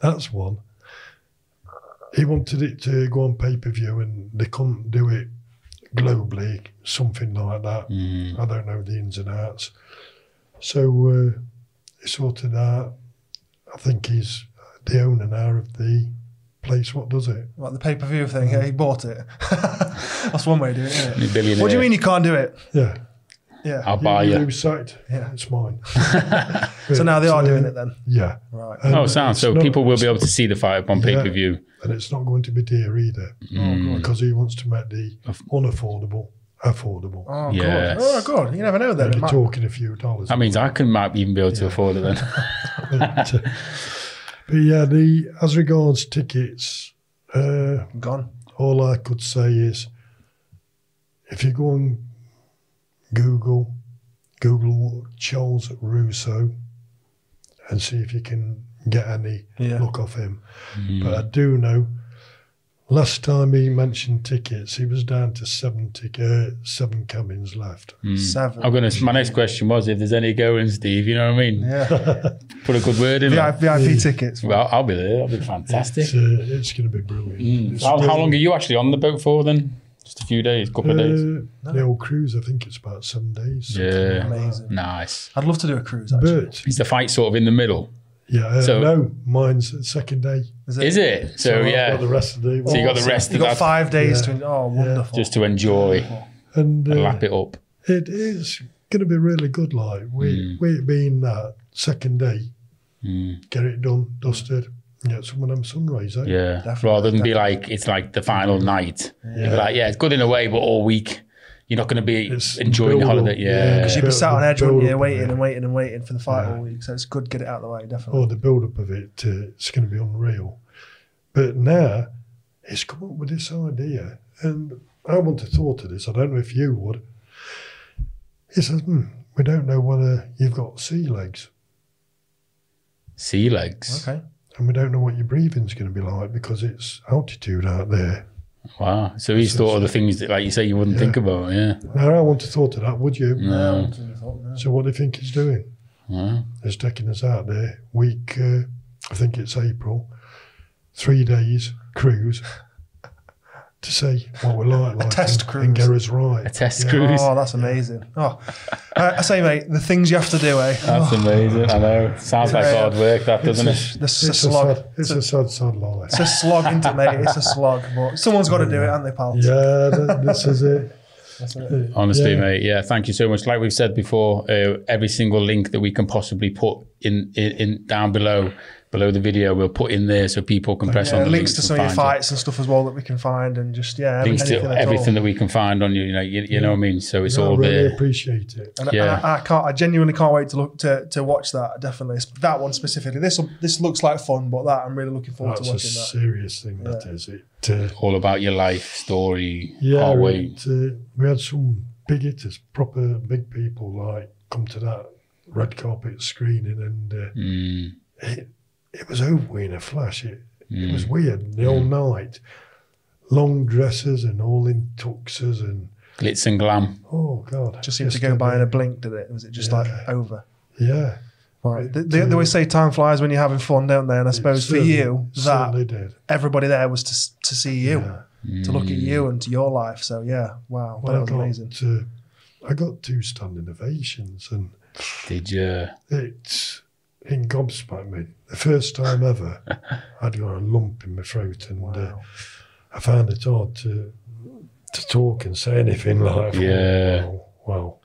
that's one. He wanted it to go on pay per view, and they couldn't do it globally, something like that. Mm. I don't know the ins and outs. So uh, he sorted out. I think he's the owner now of the place. What does it? Like the pay-per-view thing. Yeah, he bought it. That's one way of doing it, isn't it? Billionaire. What do you mean you can't do it? Yeah. Yeah. I'll buy you. New site. Yeah, it's mine. So now they are doing it then. Yeah. Right. And oh, sounds so. Not, people will be able to see the fight upon yeah, pay-per-view, and it's not going to be dear either, mm. because he wants to make the unaffordable affordable. Oh yes. God! Oh God! You never know then. You're talking a few dollars. That means I can might even be able to yeah. afford it then. but, uh, but yeah, the as regards tickets, uh, gone. All I could say is, if you go on Google, Google Charles Russo, and see if you can get any yeah. look off him. Mm. But I do know. Last time he mentioned tickets, he was down to seven ticket, uh, seven cabins left. Mm. Seven. I'm gonna. My next question was if there's any going, Steve. You know what I mean? Yeah. Put a good word in. V I P yeah. tickets. Well, I'll be there. That'll be fantastic. It's, uh, it's going to be brilliant. Mm. How, how long are you actually on the boat for then? Just a few days, couple uh, of days. No. The old cruise, I think it's about seven days. Yeah. Amazing. Nice. I'd love to do a cruise. Actually. But is the fight sort of in the middle? Yeah, uh, so, no, mine's the second day. Is it? Is it? So, so yeah. I've got the rest of the day. So you got the rest you of got that. five days yeah. to, oh, wonderful. Yeah. Just to enjoy and, uh, and lap it up. It is going to be really good, like, we, mm. we being that second day, mm. get it done, dusted, get some of them sunrays out. Yeah, definitely, rather than definitely. be like, it's like the final night. Yeah. You'd be like, yeah, it's good in a way, but all week. You're not going to be it's enjoying the holiday, yeah. Because yeah, you'd be sat on edge, wouldn't you, waiting and waiting and waiting for the fight yeah. all week. So it's good to get it out of the way, definitely. Oh, the build-up of it, uh, it's going to be unreal. But now, he's come up with this idea, and I wouldn't have thought of this. I don't know if you would. He says, hmm, we don't know whether you've got sea legs. Sea legs? Okay. And we don't know what your breathing's going to be like because it's altitude out there. Wow. So he's so, thought of the things that, like you say, you wouldn't yeah. think about, yeah. No, I wouldn't have thought of that, would you? No. So what do you think he's doing? Yeah. He's taking us out there, week, uh, I think it's April, three days cruise to see what we're like. like a test and, cruise. And get us right. A test yeah. cruise. Oh, that's amazing. Oh, uh, I say, mate, the things you have to do, eh? That's oh. amazing. I know. Sounds like hard work, that, doesn't it? It's, it's a slog. Sad, it's, it's a, a sad, sad life. It's a slog, isn't it, mate? It's a slog, but someone's got to do it, haven't they, pal? Yeah, th this is it. That's it. Honestly, yeah. mate, yeah, thank you so much. Like we've said before, uh, every single link that we can possibly put in, in, in down below, below the video, we'll put in there so people can press yeah, on the links, links to some of your fights it. and stuff as well that we can find, and just yeah, links to everything all. that we can find on you. You know, you, you yeah. know what I mean. So it's no, all I really there. Really appreciate it. And, yeah. and I, I can't. I genuinely can't wait to look to to watch that. Definitely that one specifically. This this looks like fun, but that I'm really looking forward That's to watching. That's a serious that. thing. That yeah. is it. Uh, all about your life story. Yeah, can't wait. And, uh, we had some big hitters, proper big people, like come to that red carpet screening, and uh, mm. it. It was over in a flash. It, mm. it was weird. The whole mm. night, long dresses and all in tuxes and glitz and glam. Oh God! Just seemed just to go by in a blink, did it? Was it just yeah. like over? Yeah. Right. It, they, uh, they always say time flies when you're having fun, don't they? And I suppose for you, that did. everybody there was to to see you, yeah. mm. to look at you and to your life. So yeah, wow, well, that was I got, amazing. Uh, I got two standing ovations, and did you? It's. In gobsmacked me. The first time ever, I'd got a lump in my throat, and wow. uh, I found it hard to to talk and say anything like that. Yeah. Wow. wow.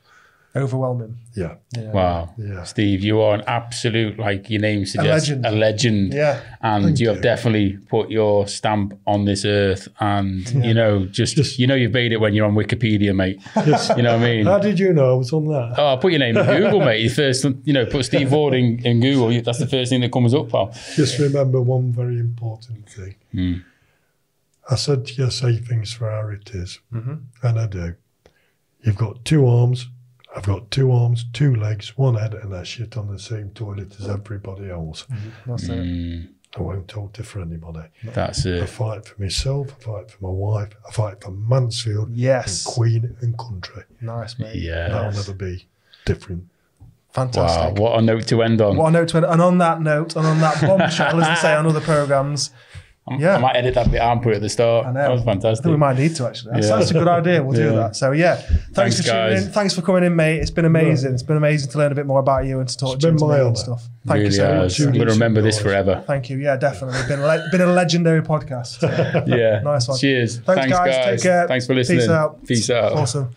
Overwhelming. Yeah. yeah. Wow. Yeah. Steve, you are an absolute, like your name suggests, a legend. A legend. Yeah. And Thank you have you. definitely put your stamp on this earth. And, yeah. you know, just, just, you know, you've made it when you're on Wikipedia, mate. Yes. You know what I mean? How did you know I was on that? Oh, I put your name in Google, mate. You first, you know, put Steve Ward in, in Google. That's the first thing that comes up, pal. Just remember one very important thing. Mm. I said to you, say things for how it is. Mm-hmm. And I do. You've got two arms. I've got two arms, two legs, one head, and I shit on the same toilet as everybody else. Mm-hmm. That's mm. it. I won't hold it for anybody. That's it. I fight for myself, I fight for my wife, I fight for Mansfield, yes, and Queen and country. Nice, mate. Yeah. That'll never be different. Fantastic. Wow, what a note to end on. What a note to end on. And on that note, and on that bombshell, as they say on other programmes, I'm, yeah. I might edit that bit and put it at the start. I know. That was fantastic. I think we might need to, actually. That's, yeah. that's a good idea. We'll yeah. do that. So, yeah. Thanks, Thanks for guys. tuning in. Thanks for coming in, mate. It's been amazing. Yeah. It's been amazing to learn a bit more about you and to talk it's to you today and stuff. Thank really you so has. much. I'm going to remember this forever. Thank you. Yeah, definitely. It's been, le been a legendary podcast. So. Yeah. Nice one. Cheers. Thanks, Thanks guys. guys. Take care. Thanks for listening. Peace out. Peace out. Awesome.